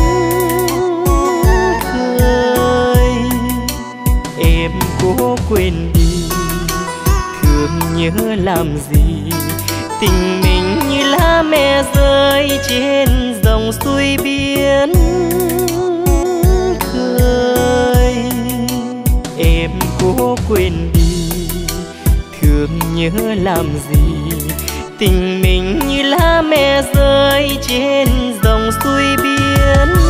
khơi, em cố quên đi thương nhớ làm gì. Tình mình như lá me rơi trên dòng xuôi biển khơi, em cố quên đi thương nhớ làm gì. Tình mình như lá me rơi trên dòng xuôi biển khơi.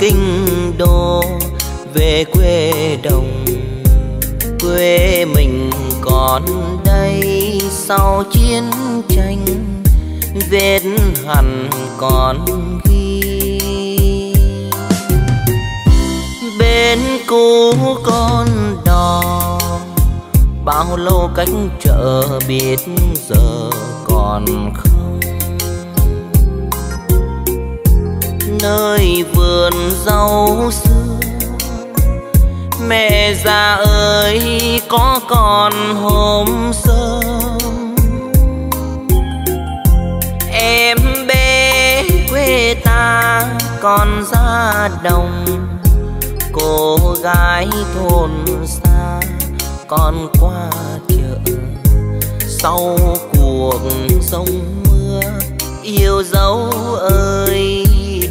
Kinh đô về quê đồng, quê mình còn đây sau chiến tranh vết hằn còn ghi. Bên trên cũ con đò, bao lâu cách chợ biết giờ còn không. Nơi vườn rau xưa mẹ già ơi có còn hôm sớm, em bé quê ta còn ra đồng, cô gái thôn xa còn qua chợ sau cuộc sông mưa. Yêu dấu ơi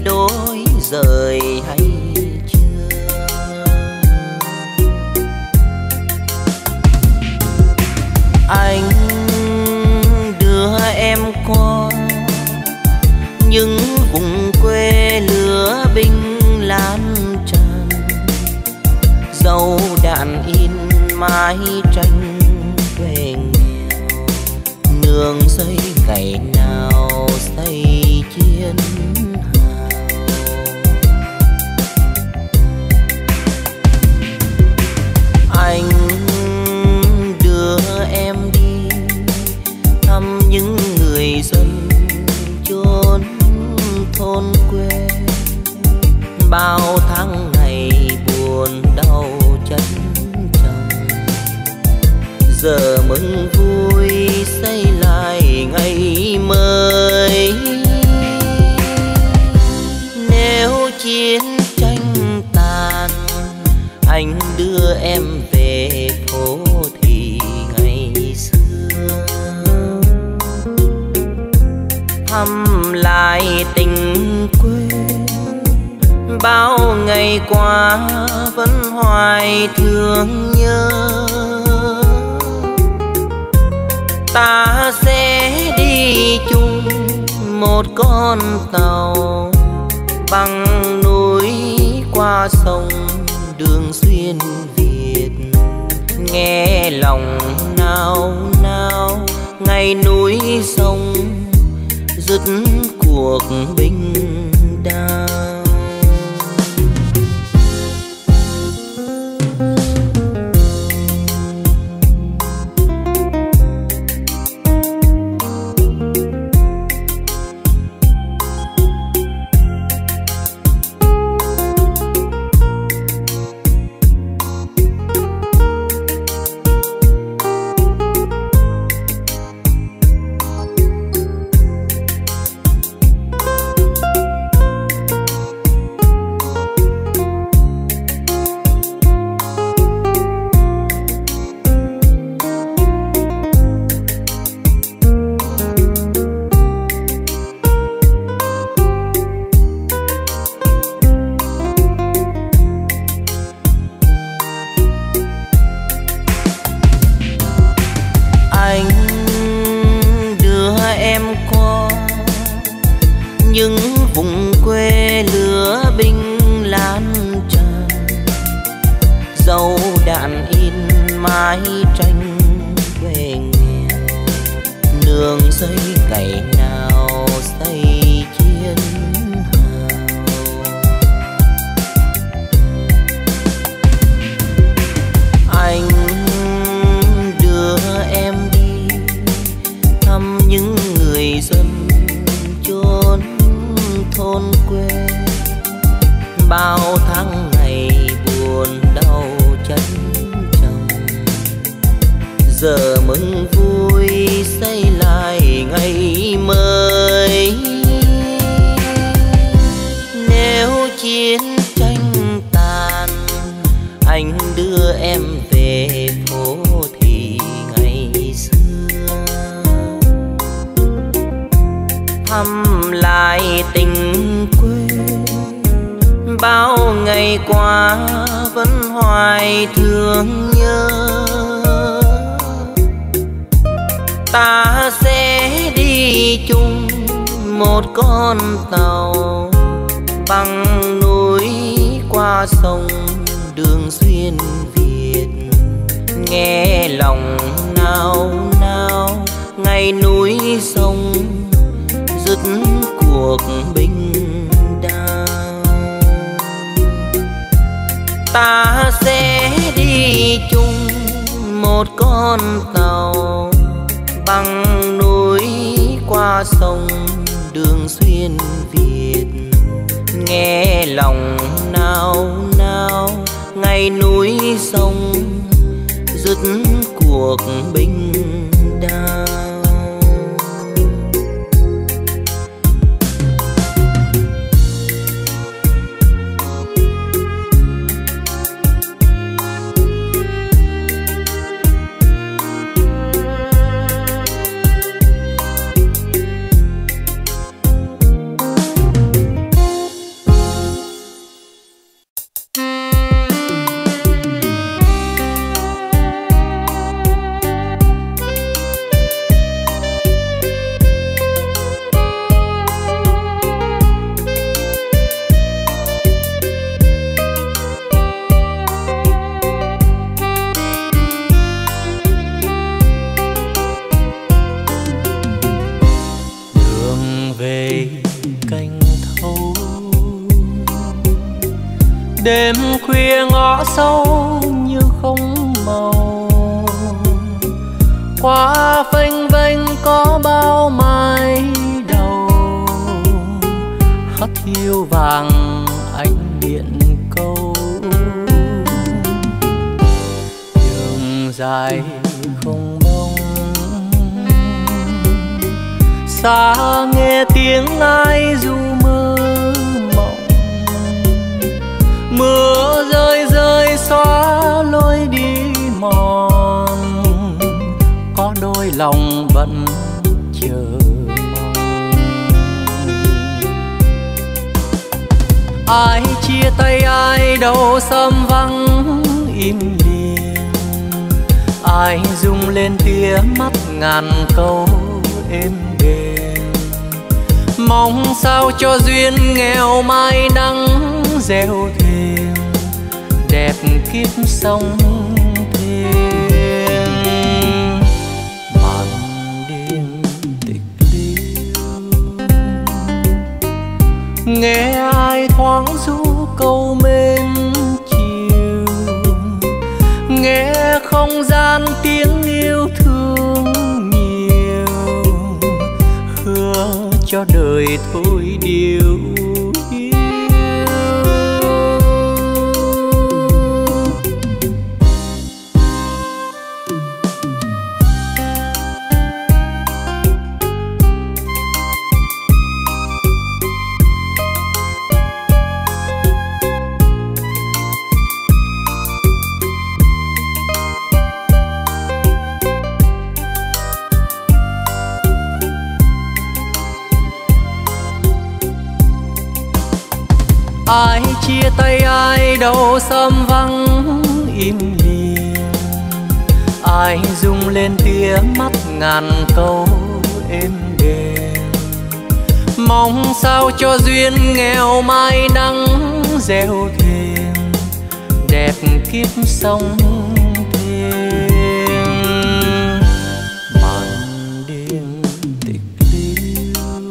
đôi rời hay chưa, anh đưa em qua những vùng quê lửa binh lan tràn, dấu đạn in mái tranh quê nghèo, nương xây ngày nào xây chiến. Anh đưa em đi thăm những người dân chốn thôn quê, bao tháng ngày buồn đau chân chồng, giờ mừng vui xây lại ngày mới. Nếu chiến tranh tàn anh đưa em về phố thì ngày xưa, thăm lại tình quê bao ngày qua vẫn hoài thương nhớ. Ta sẽ đi chung một con tàu bằng núi qua sông, đường xuyên Việt nghe lòng nao nao, ngày núi sông dứt cuộc binh đao. ta sẽ đi chung một con tàu bằng núi qua sông đường xuyên Việt. Nghe lòng nao nao ngày núi sông dứt cuộc binh đao. Đêm khuya ngõ sâu như không màu, qua phênh vênh có bao mái đầu, hắt hiu vàng ánh điện câu. Đường dài không bóng, xa nghe tiếng ai ru mơ. Mưa rơi rơi xóa lối đi mòn, có đôi lòng vẫn chờ mong. Ai chia tay ai đâu sớm vắng im liền, ai rung lên tia mắt ngàn câu êm đềm. Mong sao cho duyên nghèo mai nắng gieo thềm đẹp kiếp sông thêm. Màn đêm tịch liêu nghe ai thoáng ru câu mến chiều, nghe không gian tiếng yêu thương nhiều, hứa cho đời thôi điều. Ai chia tay ai đâu sớm vắng im lìm, ai rung lên tia mắt ngàn câu êm đềm. Mong sao cho duyên nghèo mai nắng gieo thêm đẹp kiếp sông thêm. Màn đêm tịch liêu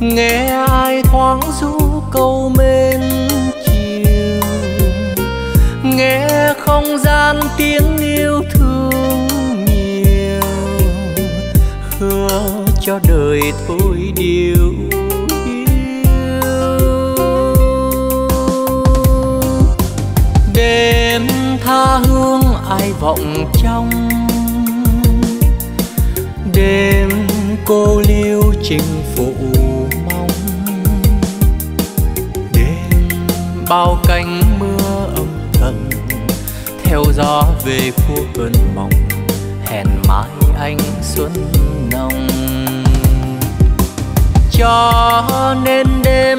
nghe ai thoáng ru câu mến chiều, nghe không gian tiếng yêu thương nhiều, hứa cho đời thôi điều yêu. Đêm tha hương ai vọng trong, đêm cô liêu trình phụ bao cánh mưa âm thầm theo gió về khu cơn mộng, hẹn mãi anh xuân nồng. Cho nên đêm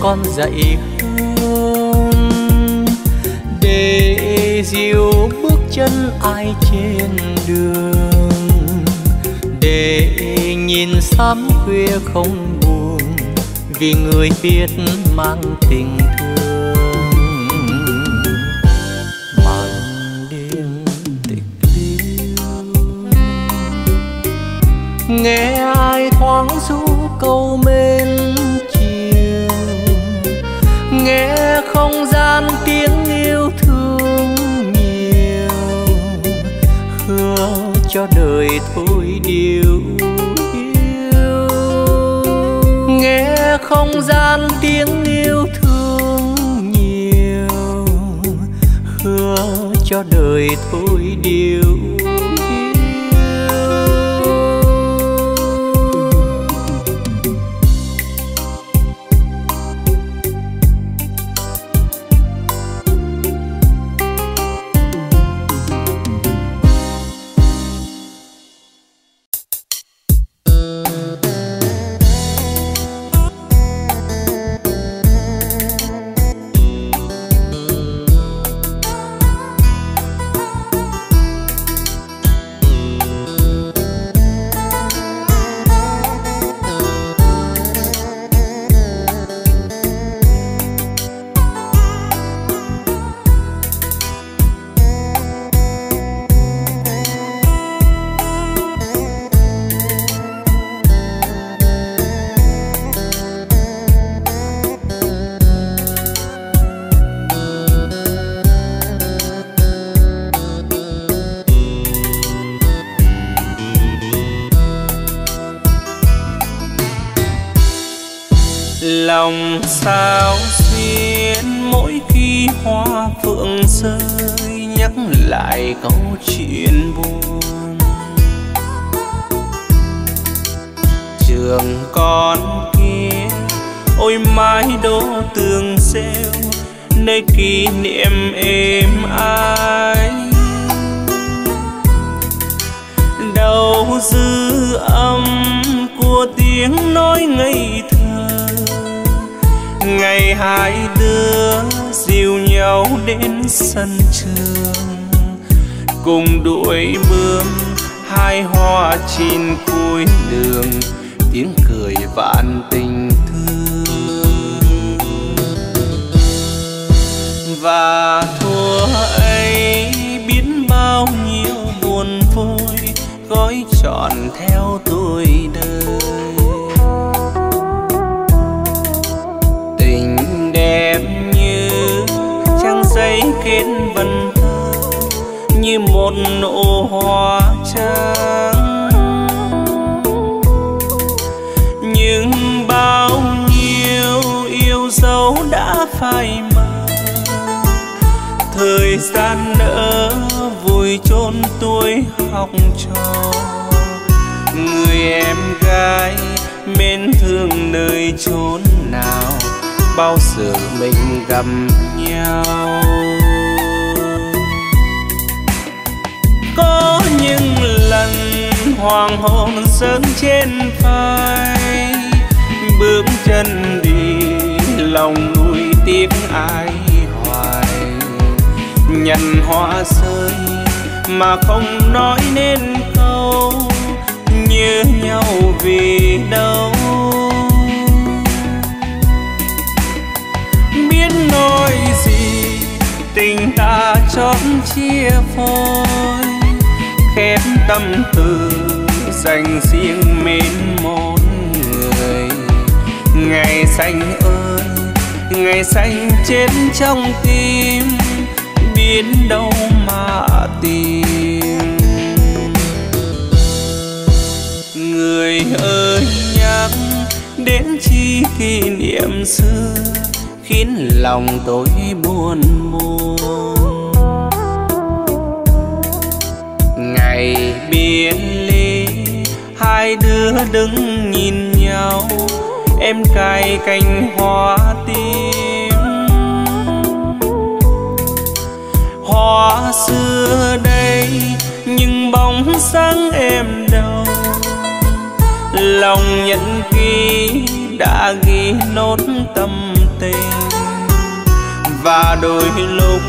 con dậy hương để dìu bước chân ai trên đường, để nhìn sớm khuya không buồn vì người biết mang tình thương. Nghe ai thoáng ru câu mến chiều, nghe không gian cho đời thôi điều yêu. Nghe không gian tiếng yêu thương nhiều, hứa cho đời thôi điều lòng sao xuyên. Mỗi khi hoa phượng rơi nhắc lại câu chuyện buồn, trường con kia ôi mái đỗ tường rêu nơi kỷ niệm êm ái. Đâu dư âm của tiếng nói ngây thơ, ngày hai đứa dìu nhau đến sân trường, cùng đuổi bướm hai hoa chín cuối đường, tiếng cười vạn tình thương. Và thua ấy biến bao nhiêu buồn vui gói trọn theo tôi đời. Em như trang giấy kết vần thơ, như một nụ hoa trắng. Nhưng bao nhiêu yêu dấu đã phai mờ, thời gian nỡ vùi chôn tuổi học trò. Người em gái mến thương nơi chốn nào, bao giờ mình gặp nhau. Có những lần hoàng hôn sớm trên vai, bước chân đi lòng nuối tiếc ai hoài. Nhận hoa rơi mà không nói nên câu, nhớ nhau vì đâu. Nói gì tình ta chót chia phôi, khép tâm tư dành riêng mến một người. Ngày xanh ơi ngày xanh chết trong tim, biết đâu mà tìm. Người ơi nhắc đến chi kỷ niệm xưa, khiến lòng tôi buồn buồn. Ngày biệt ly hai đứa đứng nhìn nhau, em cài cành hoa tím. Hoa xưa đây nhưng bóng sáng em đâu, lòng nhận ký đã ghi nốt tâm tình. Và đôi lúc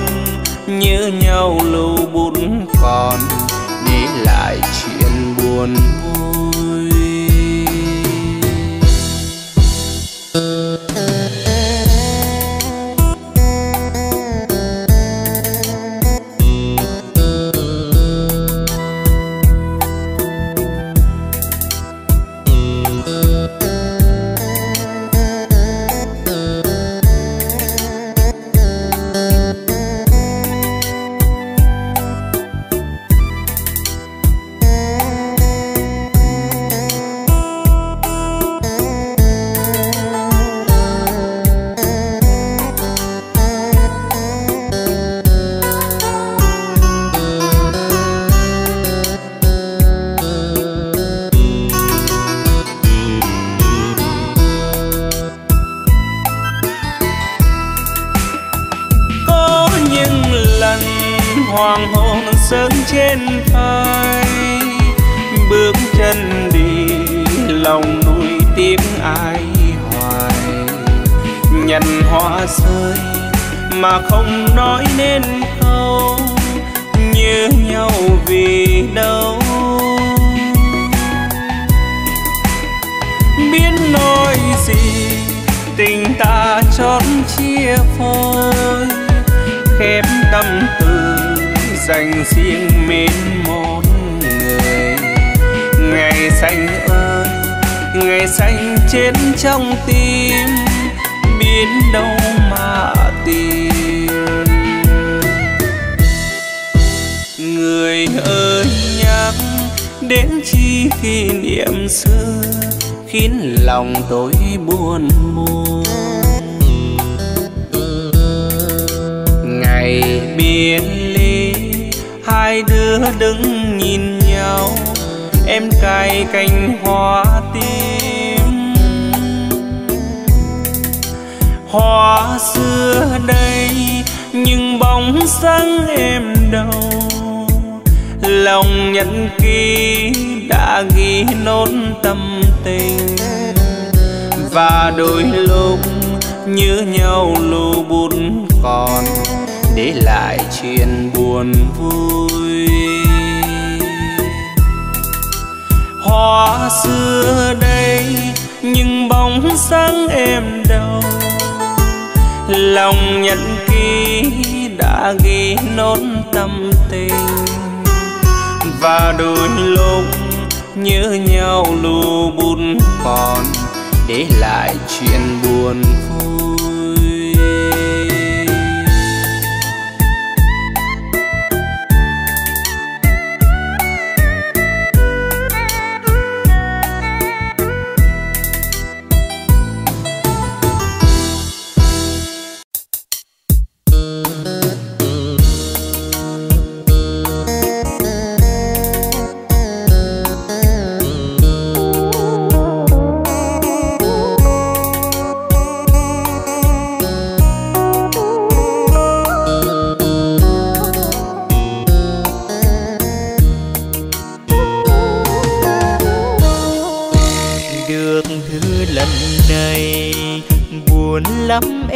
nhớ nhau lâu bút còn để lại chuyện buồn vui. sớm trên vai, bước chân đi lòng nuôi tiếng ai hoài. Nhận hoa rơi mà không nói nên câu, như nhau vì đâu biết nói gì. Tình ta chót chia phôi, khép tâm tư dành riêng mến một người. Ngày xanh ơi, ngày xanh chết trong tim, biết đâu mà tìm. Người ơi nhắc đến chi kỷ niệm xưa, khiến lòng tôi buồn muôn. Ngày biệt ly, hai đứa đứng nhìn nhau, em cài cành hoa tím. Hoa xưa đây nhưng bóng dáng em đâu, lòng nhẫn ký đã ghi nốt tâm tình. Và đôi lúc như nhau lù bút còn, để lại chuyện buồn vui. Hoa xưa đây nhưng bóng dáng em đâu, lòng nhẫn ký đã ghi nốt tâm tình. Và đôi lúc nhớ nhau lù bút còn, để lại chuyện buồn vui.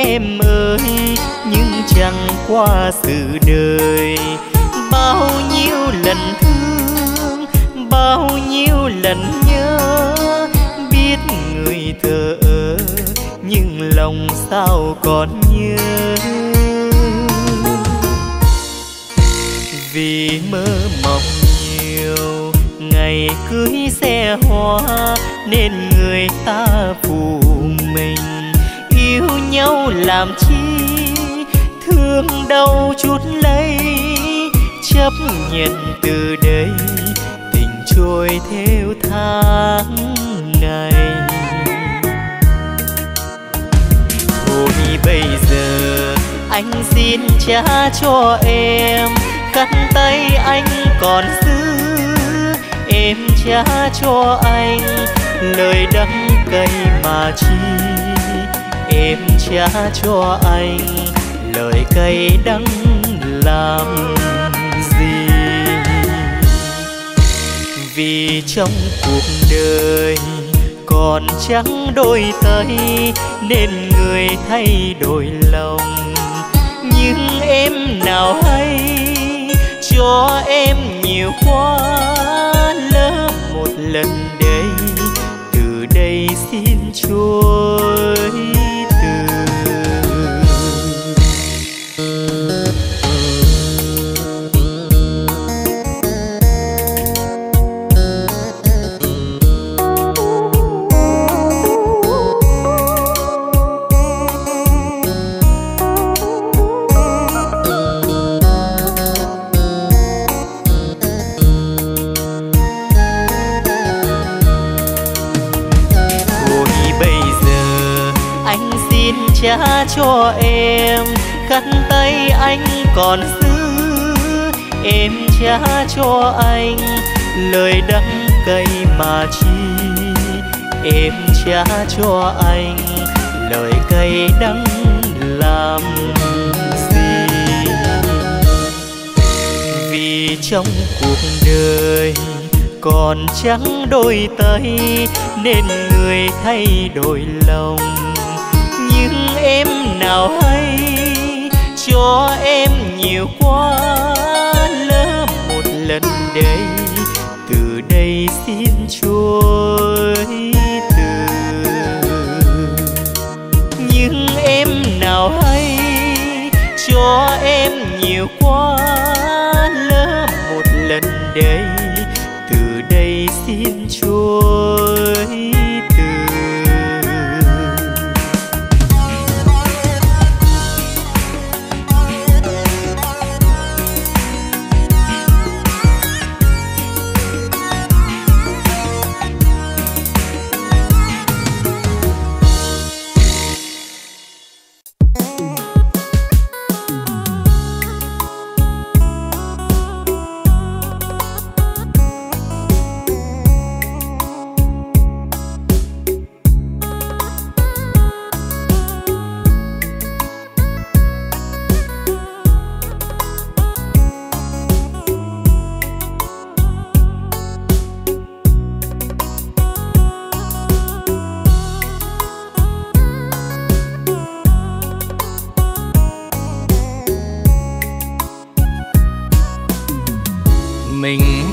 Em ơi nhưng chẳng qua sự đời, bao nhiêu lần thương, bao nhiêu lần nhớ. Biết người thờ ơ nhưng lòng sao còn nhớ. Vì mơ mộng nhiều ngày cưới xe hoa, nên người ta phụ mình yêu nhau làm chi, thương đau chút lấy. Chấp nhận từ đây tình trôi theo tháng ngày. Thôi bây giờ anh xin trả cho em, cắt tay anh còn giữ, em trả cho anh lời đắng cay mà chi. Em trả cho anh lời cay đắng làm gì. Vì trong cuộc đời còn chẳng đôi tay, nên người thay đổi lòng. Nhưng em nào hay cho em nhiều quá, lỡ một lần đây từ đây xin trôi. Trả cho em, khăn tay anh còn giữ, em trả cho anh lời đắng cay mà chi. Em trả cho anh lời cay đắng làm gì. Vì gì trong cuộc đời còn trắng đôi tay nên người thay đổi lòng. Nhưng em nào hay cho em nhiều quá, lỡ một lần đây từ đây xin trôi từ. Nhưng em nào hay cho em nhiều quá, lỡ một lần đây từ đây xin trôi.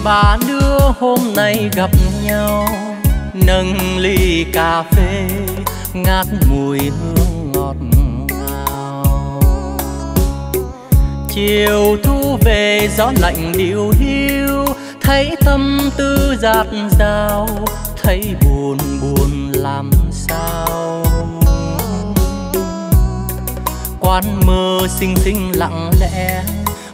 Ba đứa hôm nay gặp nhau, nâng ly cà phê ngát mùi hương ngọt ngào. Chiều thu về gió lạnh điêu hiu, thấy tâm tư dạt dào, thấy buồn buồn làm sao. Quán mơ xinh xinh lặng lẽ,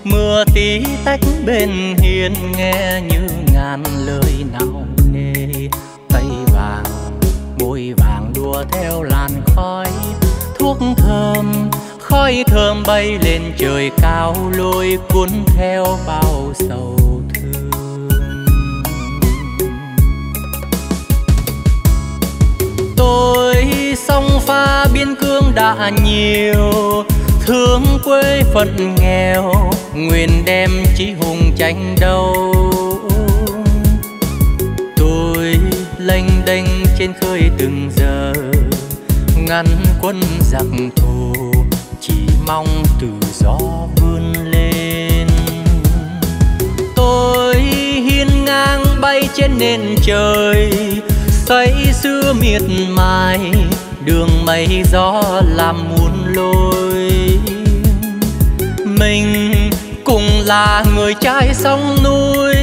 mưa tí tách bên hiên nghe như ngàn lời nào nề. Tay vàng, môi vàng đua theo làn khói thuốc thơm, khói thơm bay lên trời cao lôi cuốn theo bao sầu thương. Tôi song pha biên cương đã nhiều, thương quê phận nghèo nguyện đem chí hùng tranh đấu. Tôi lênh đênh trên khơi từng giờ, ngăn quân giặc thù chỉ mong từ gió vươn lên. Tôi hiên ngang bay trên nền trời, say sưa miệt mài đường mây gió làm muôn lối. Mình cùng là người trai sông núi,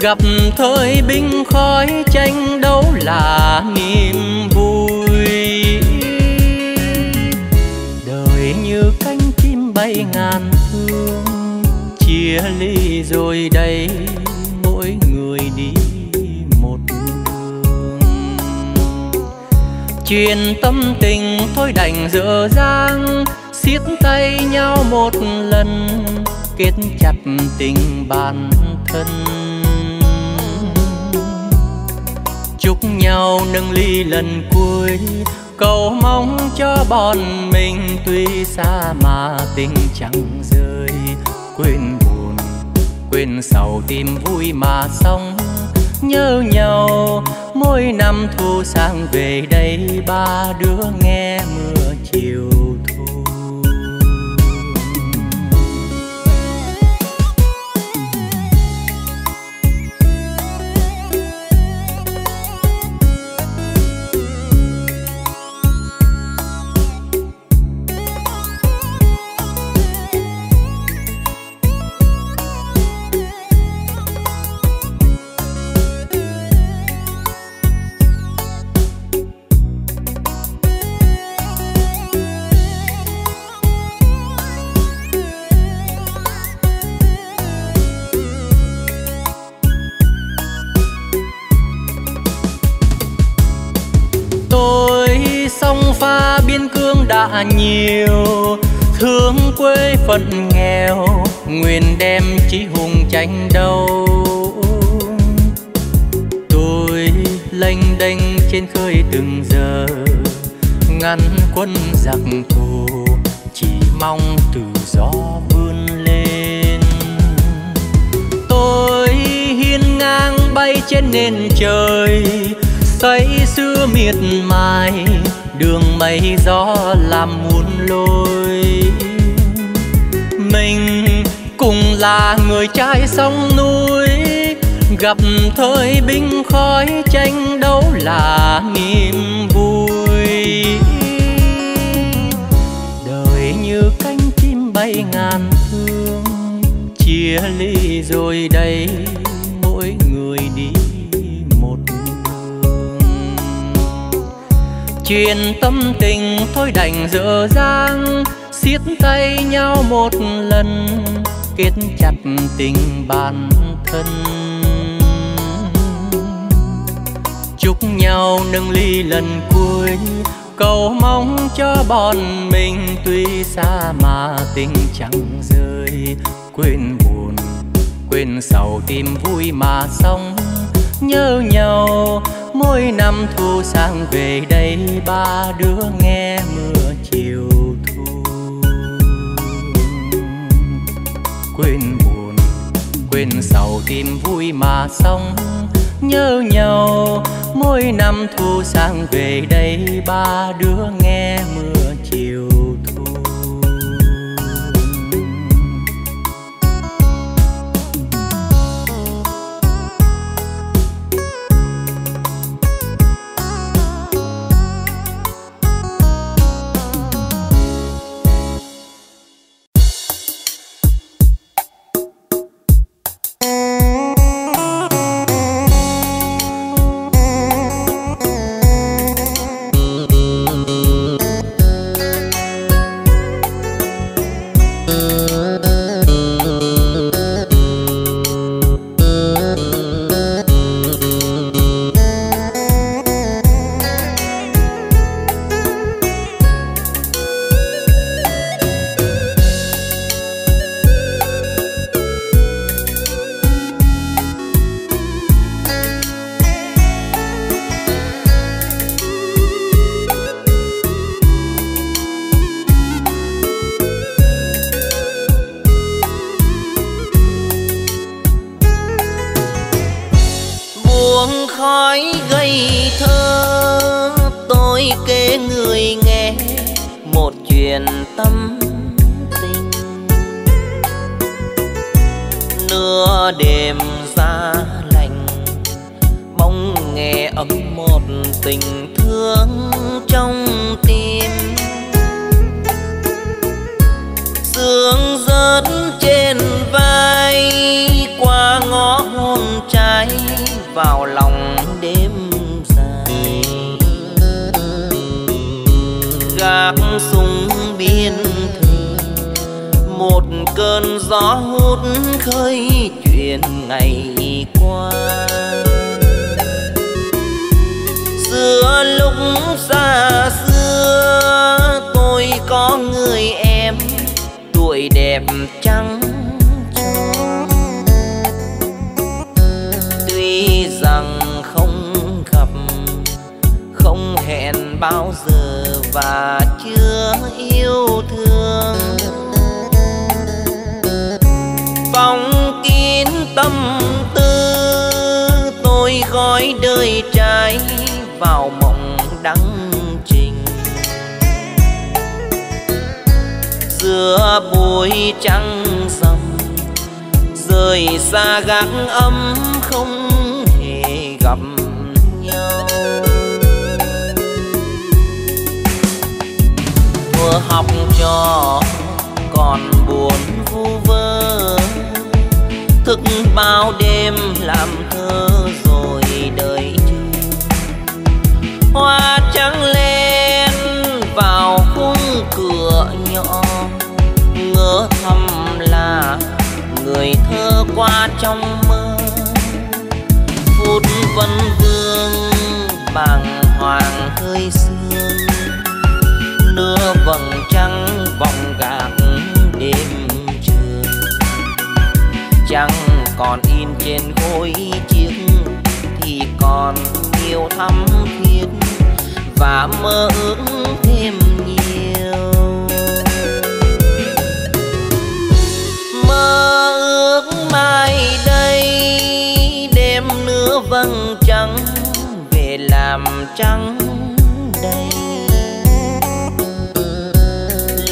gặp thời binh khói tranh đấu là niềm vui. Đời như cánh chim bay ngàn thương, chia ly rồi đây mỗi người đi một đường. Chuyện tâm tình thôi đành dở dang, siết tay nhau một lần kết chặt tình bản thân. Chúc nhau nâng ly lần cuối, cầu mong cho bọn mình tuy xa mà tình chẳng rơi. Quên buồn, quên sầu tìm vui mà sống, nhớ nhau mỗi năm thu sang về đây ba đứa nghe mưa chiều. Đã nhiều thương quê phận nghèo nguyện đem chí hùng tranh đấu. Tôi lênh đênh trên khơi từng giờ, ngăn quân giặc thù chỉ mong từ gió vươn lên. bay trên nền trời, say sưa miệt mài đường mây gió làm muôn lối. Mình cùng là người trai sông núi, gặp thời binh khói tranh đấu là niềm vui. Đời như cánh chim bay ngàn thương, chia ly rồi đây mỗi người đi một đường. Chuyện tâm tình thôi đành dở dang, siết tay nhau một lần kết chặt tình bản thân. Chúc nhau nâng ly lần cuối, cầu mong cho bọn mình tuy xa mà tình chẳng rơi. Quên buồn, quên sầu, tìm vui mà sống. Nhớ nhau mỗi năm thu sang về đây, ba đứa nghe mưa chiều thu. Quên buồn, quên sầu, tìm vui mà sống. Nhớ nhau mỗi năm thu sang về đây, ba đứa nghe mưa chiều thu.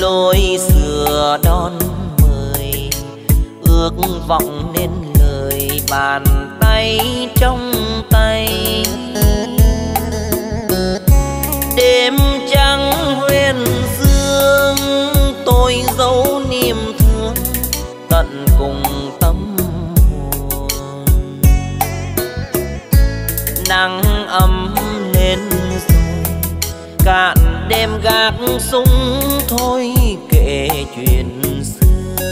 lối xưa đón mời, ước vọng nên lời bàn tay trong tay. Đêm trắng huyền dương, tôi giấu niềm thương tận cùng tâm hồn. Nắng ấm lên rồi, cạn đêm gác súng thôi kể chuyện xưa.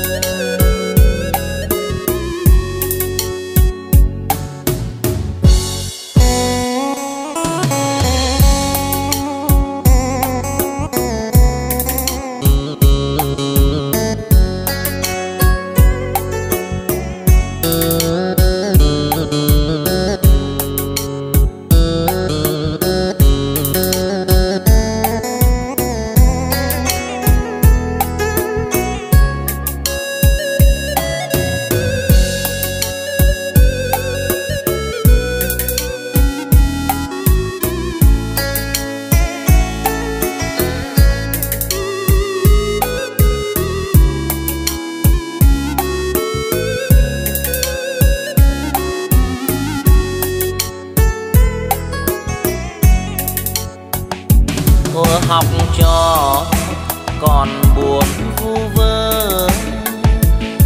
Học trò còn buồn vu vơ,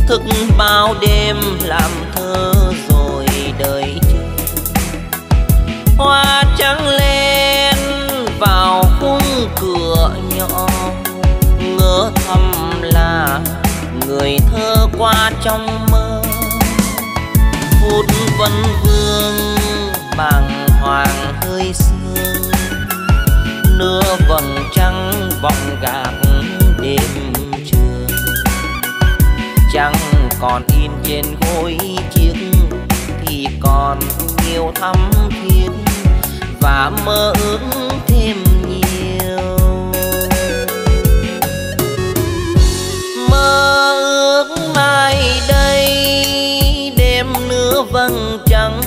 thức bao đêm làm thơ rồi đời chưa. Hoa trắng lên vào khung cửa nhỏ, ngỡ thầm là người thơ qua trong mơ. Phút vấn vương bàng hoàng hơi sương, nửa vầng trăng vòng gạt đêm trường. Trăng còn in trên gối chiếc thì còn nhiều thắm thiết và mơ ước thêm nhiều. Mơ ước mai đây đêm nửa vầng trăng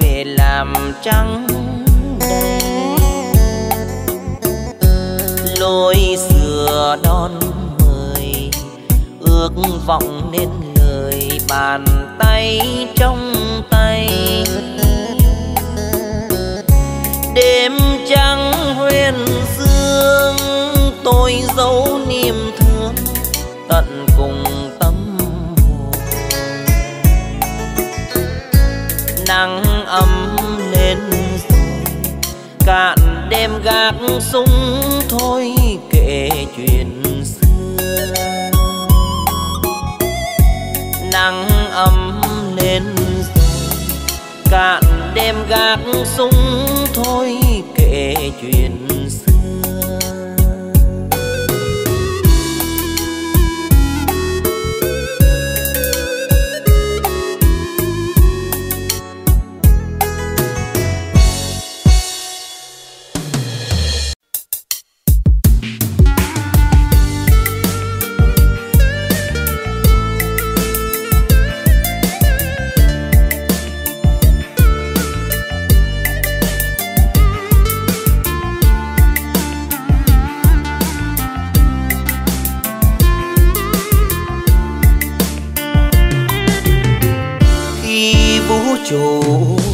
về làm trăng đây. Lối xưa đón mời, ước vọng nên lời bàn tay trong tay. Đêm trắng huyền dương, tôi giấu niềm thương tận cùng tâm hồn. Nắng ấm lên rồi, cạn đêm gác súng thôi kể chuyện xưa. Nắng ấm lên rồi, cạn đêm gác súng thôi kể chuyện xưa.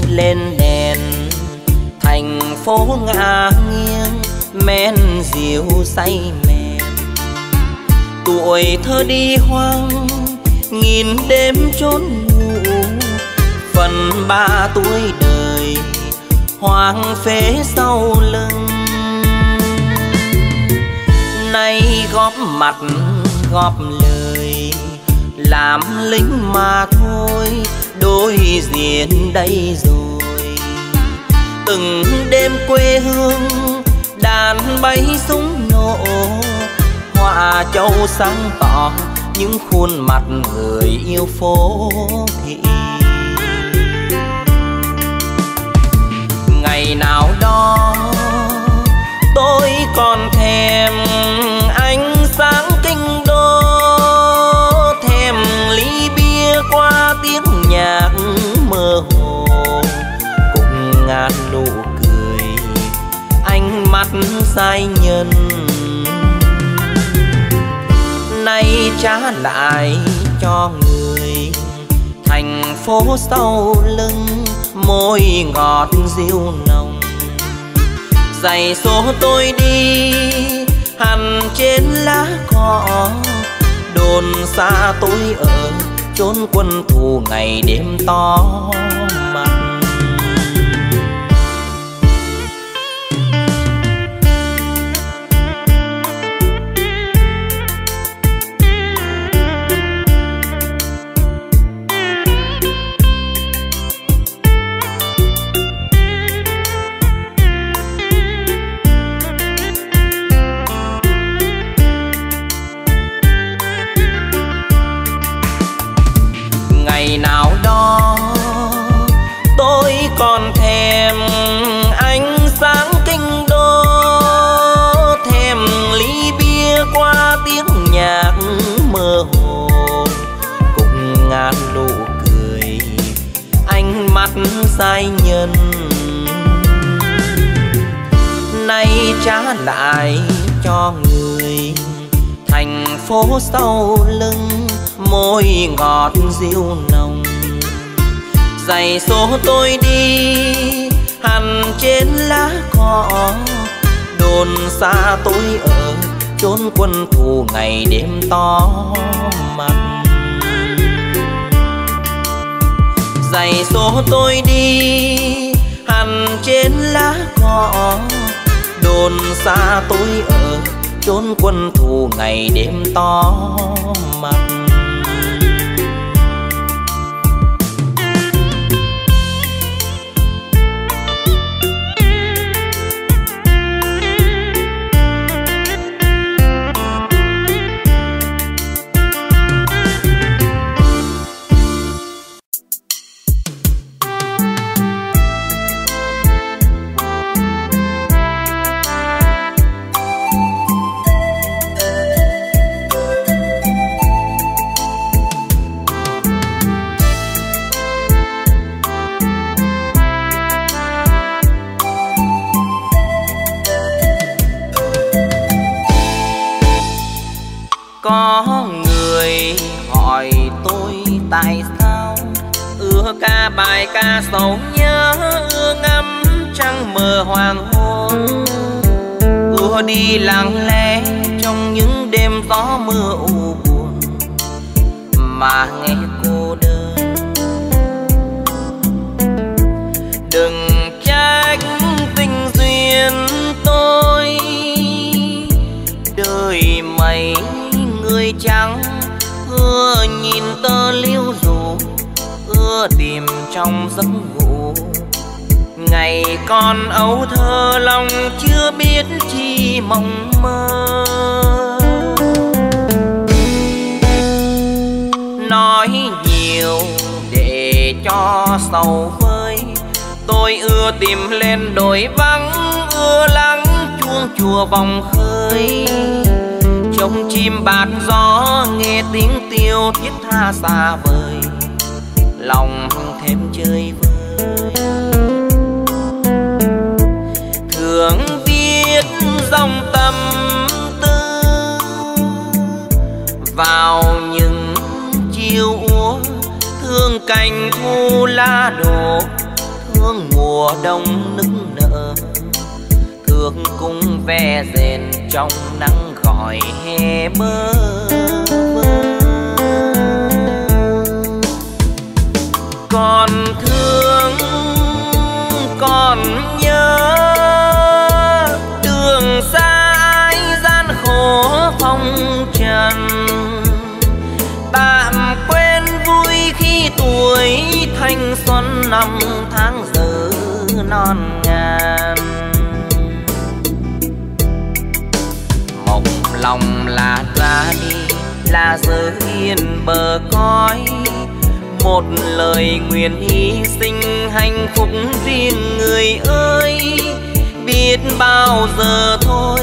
Lên đèn thành phố ngả nghiêng, men diều say mềm. Tuổi thơ đi hoang nghìn đêm trốn ngủ, phần ba tuổi đời hoang phế sau lưng. Nay góp mặt góp lời làm lính mà thôi, đối diện đây rồi. Từng đêm quê hương đàn bay súng nổ, họa châu sáng tỏ những khuôn mặt người yêu phố thị. Ngày nào đó tôi còn thèm ánh sáng kinh đô, thèm ly bia qua tiếng nhạc mơ hồ cùng ngàn nụ cười, ánh mắt sai nhân. trả lại cho người. Thành phố sau lưng môi ngọt diêu nồng, giày số tôi đi hằn trên lá cỏ. Đồn xa tôi ở chốn quân thù ngày đêm to mặt. Ngày nào đó tôi còn thèm ánh sáng kinh đô, thèm ly bia qua tiếng nhạc mơ hồ cùng ngàn nụ cười, ánh mắt giai nhân. Nay trả lại cho người, thành phố sau lưng môi ngọt diêu nồng, giày số tôi đi hằn trên lá cỏ. Đồn xa tôi ở chốn quân thù ngày đêm to mặt. Giày số tôi đi hằn trên lá cỏ. Đồn xa tôi ở chốn quân thù ngày đêm to mặt. Có người hỏi tôi tại sao ưa ca bài ca sầu nhớ, ưa ngắm trăng mờ hoàng hôn, ưa đi lặng lẽ trong những đêm gió mưa u buồn mà nghe cô đơn. Đừng trách tình duyên tôi, đời mày người trắng ưa nhìn tơ liễu rủ, ưa tìm trong giấc ngủ ngày con ấu thơ, lòng chưa biết chi mộng mơ. Nói nhiều để cho sầu vơi, tôi ưa tìm lên đồi vắng, ưa lắng chuông chùa vòng khơi, trông chim bạt gió nghe tiếng tiêu thiết tha xa vời, lòng thêm chơi vơi. Thường viết dòng tâm tư vào những chiều úa, thương cành thu lá đổ, thương mùa đông nức nở, thương cung ve rền trong nắng gọi hè bơ vơ. Còn thương còn nhớ đường xa ai gian khổ phong trần, tạm quên vui khi tuổi thanh xuân năm tháng giờ non ngàn. Lòng là ra đi, là giờ yên bờ cõi, một lời nguyện hy sinh hạnh phúc riêng người ơi. Biết bao giờ thôi,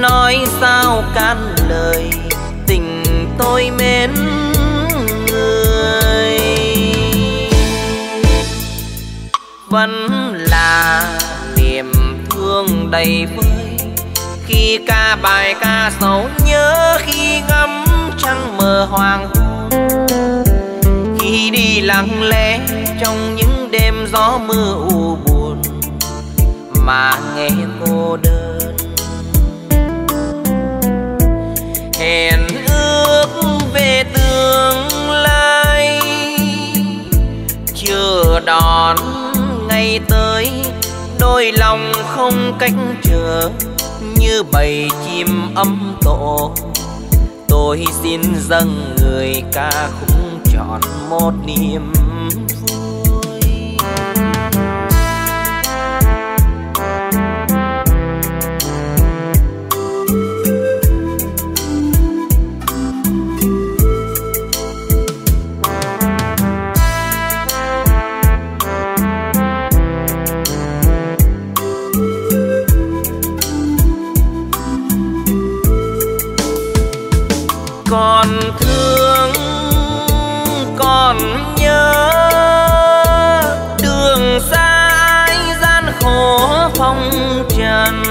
nói sao can lời tình tôi mến người. Vẫn là niềm thương đầy vơi khi ca bài ca sầu nhớ, khi ngắm trăng mờ hoàng hôn, khi đi lặng lẽ trong những đêm gió mưa u buồn mà nghe cô đơn. Hẹn ước về tương lai, chờ đón ngày tới, đôi lòng không cách chờ như bầy chim âm tổ. Tôi xin dâng người ca khúc chọn một niềm vui. Còn thương còn nhớ đường xa ai gian khổ phong trần,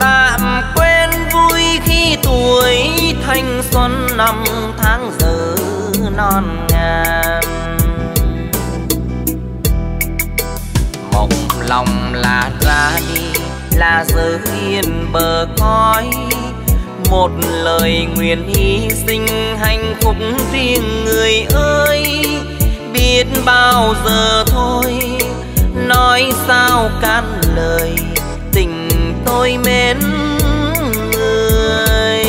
tạm quên vui khi tuổi thanh xuân năm tháng giờ non ngàn. Mộng lòng là ra đi, là giới yên bờ cõi, một lời nguyện hy sinh hạnh phúc riêng người ơi. Biết bao giờ thôi, nói sao can lời tình tôi mến người.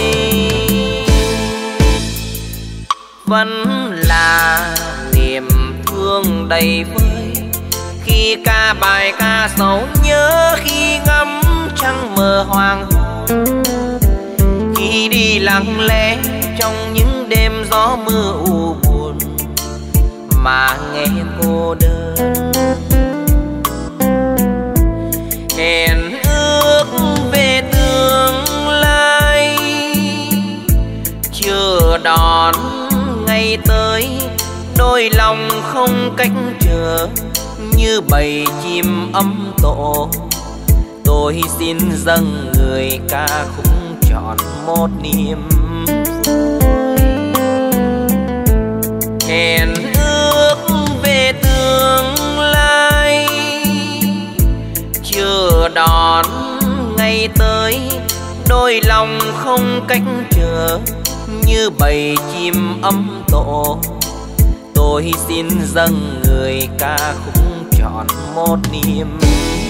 Vẫn là niềm thương đầy vơi khi ca bài ca sầu nhớ, khi ngắm trăng mờ hoàng hôn, khi đi lặng lẽ trong những đêm gió mưa u buồn mà nghe cô đơn. Hẹn ước về tương lai, chờ đón ngày tới, đôi lòng không cách chờ như bầy chim âm tổ. Tôi xin dâng người ca khúc chọn một niềm vui. Hẹn ước về tương lai, chờ đón ngày tới, đôi lòng không cách chờ như bầy chim âm tổ. Tôi xin dâng người ca khúc chọn một niềm vui.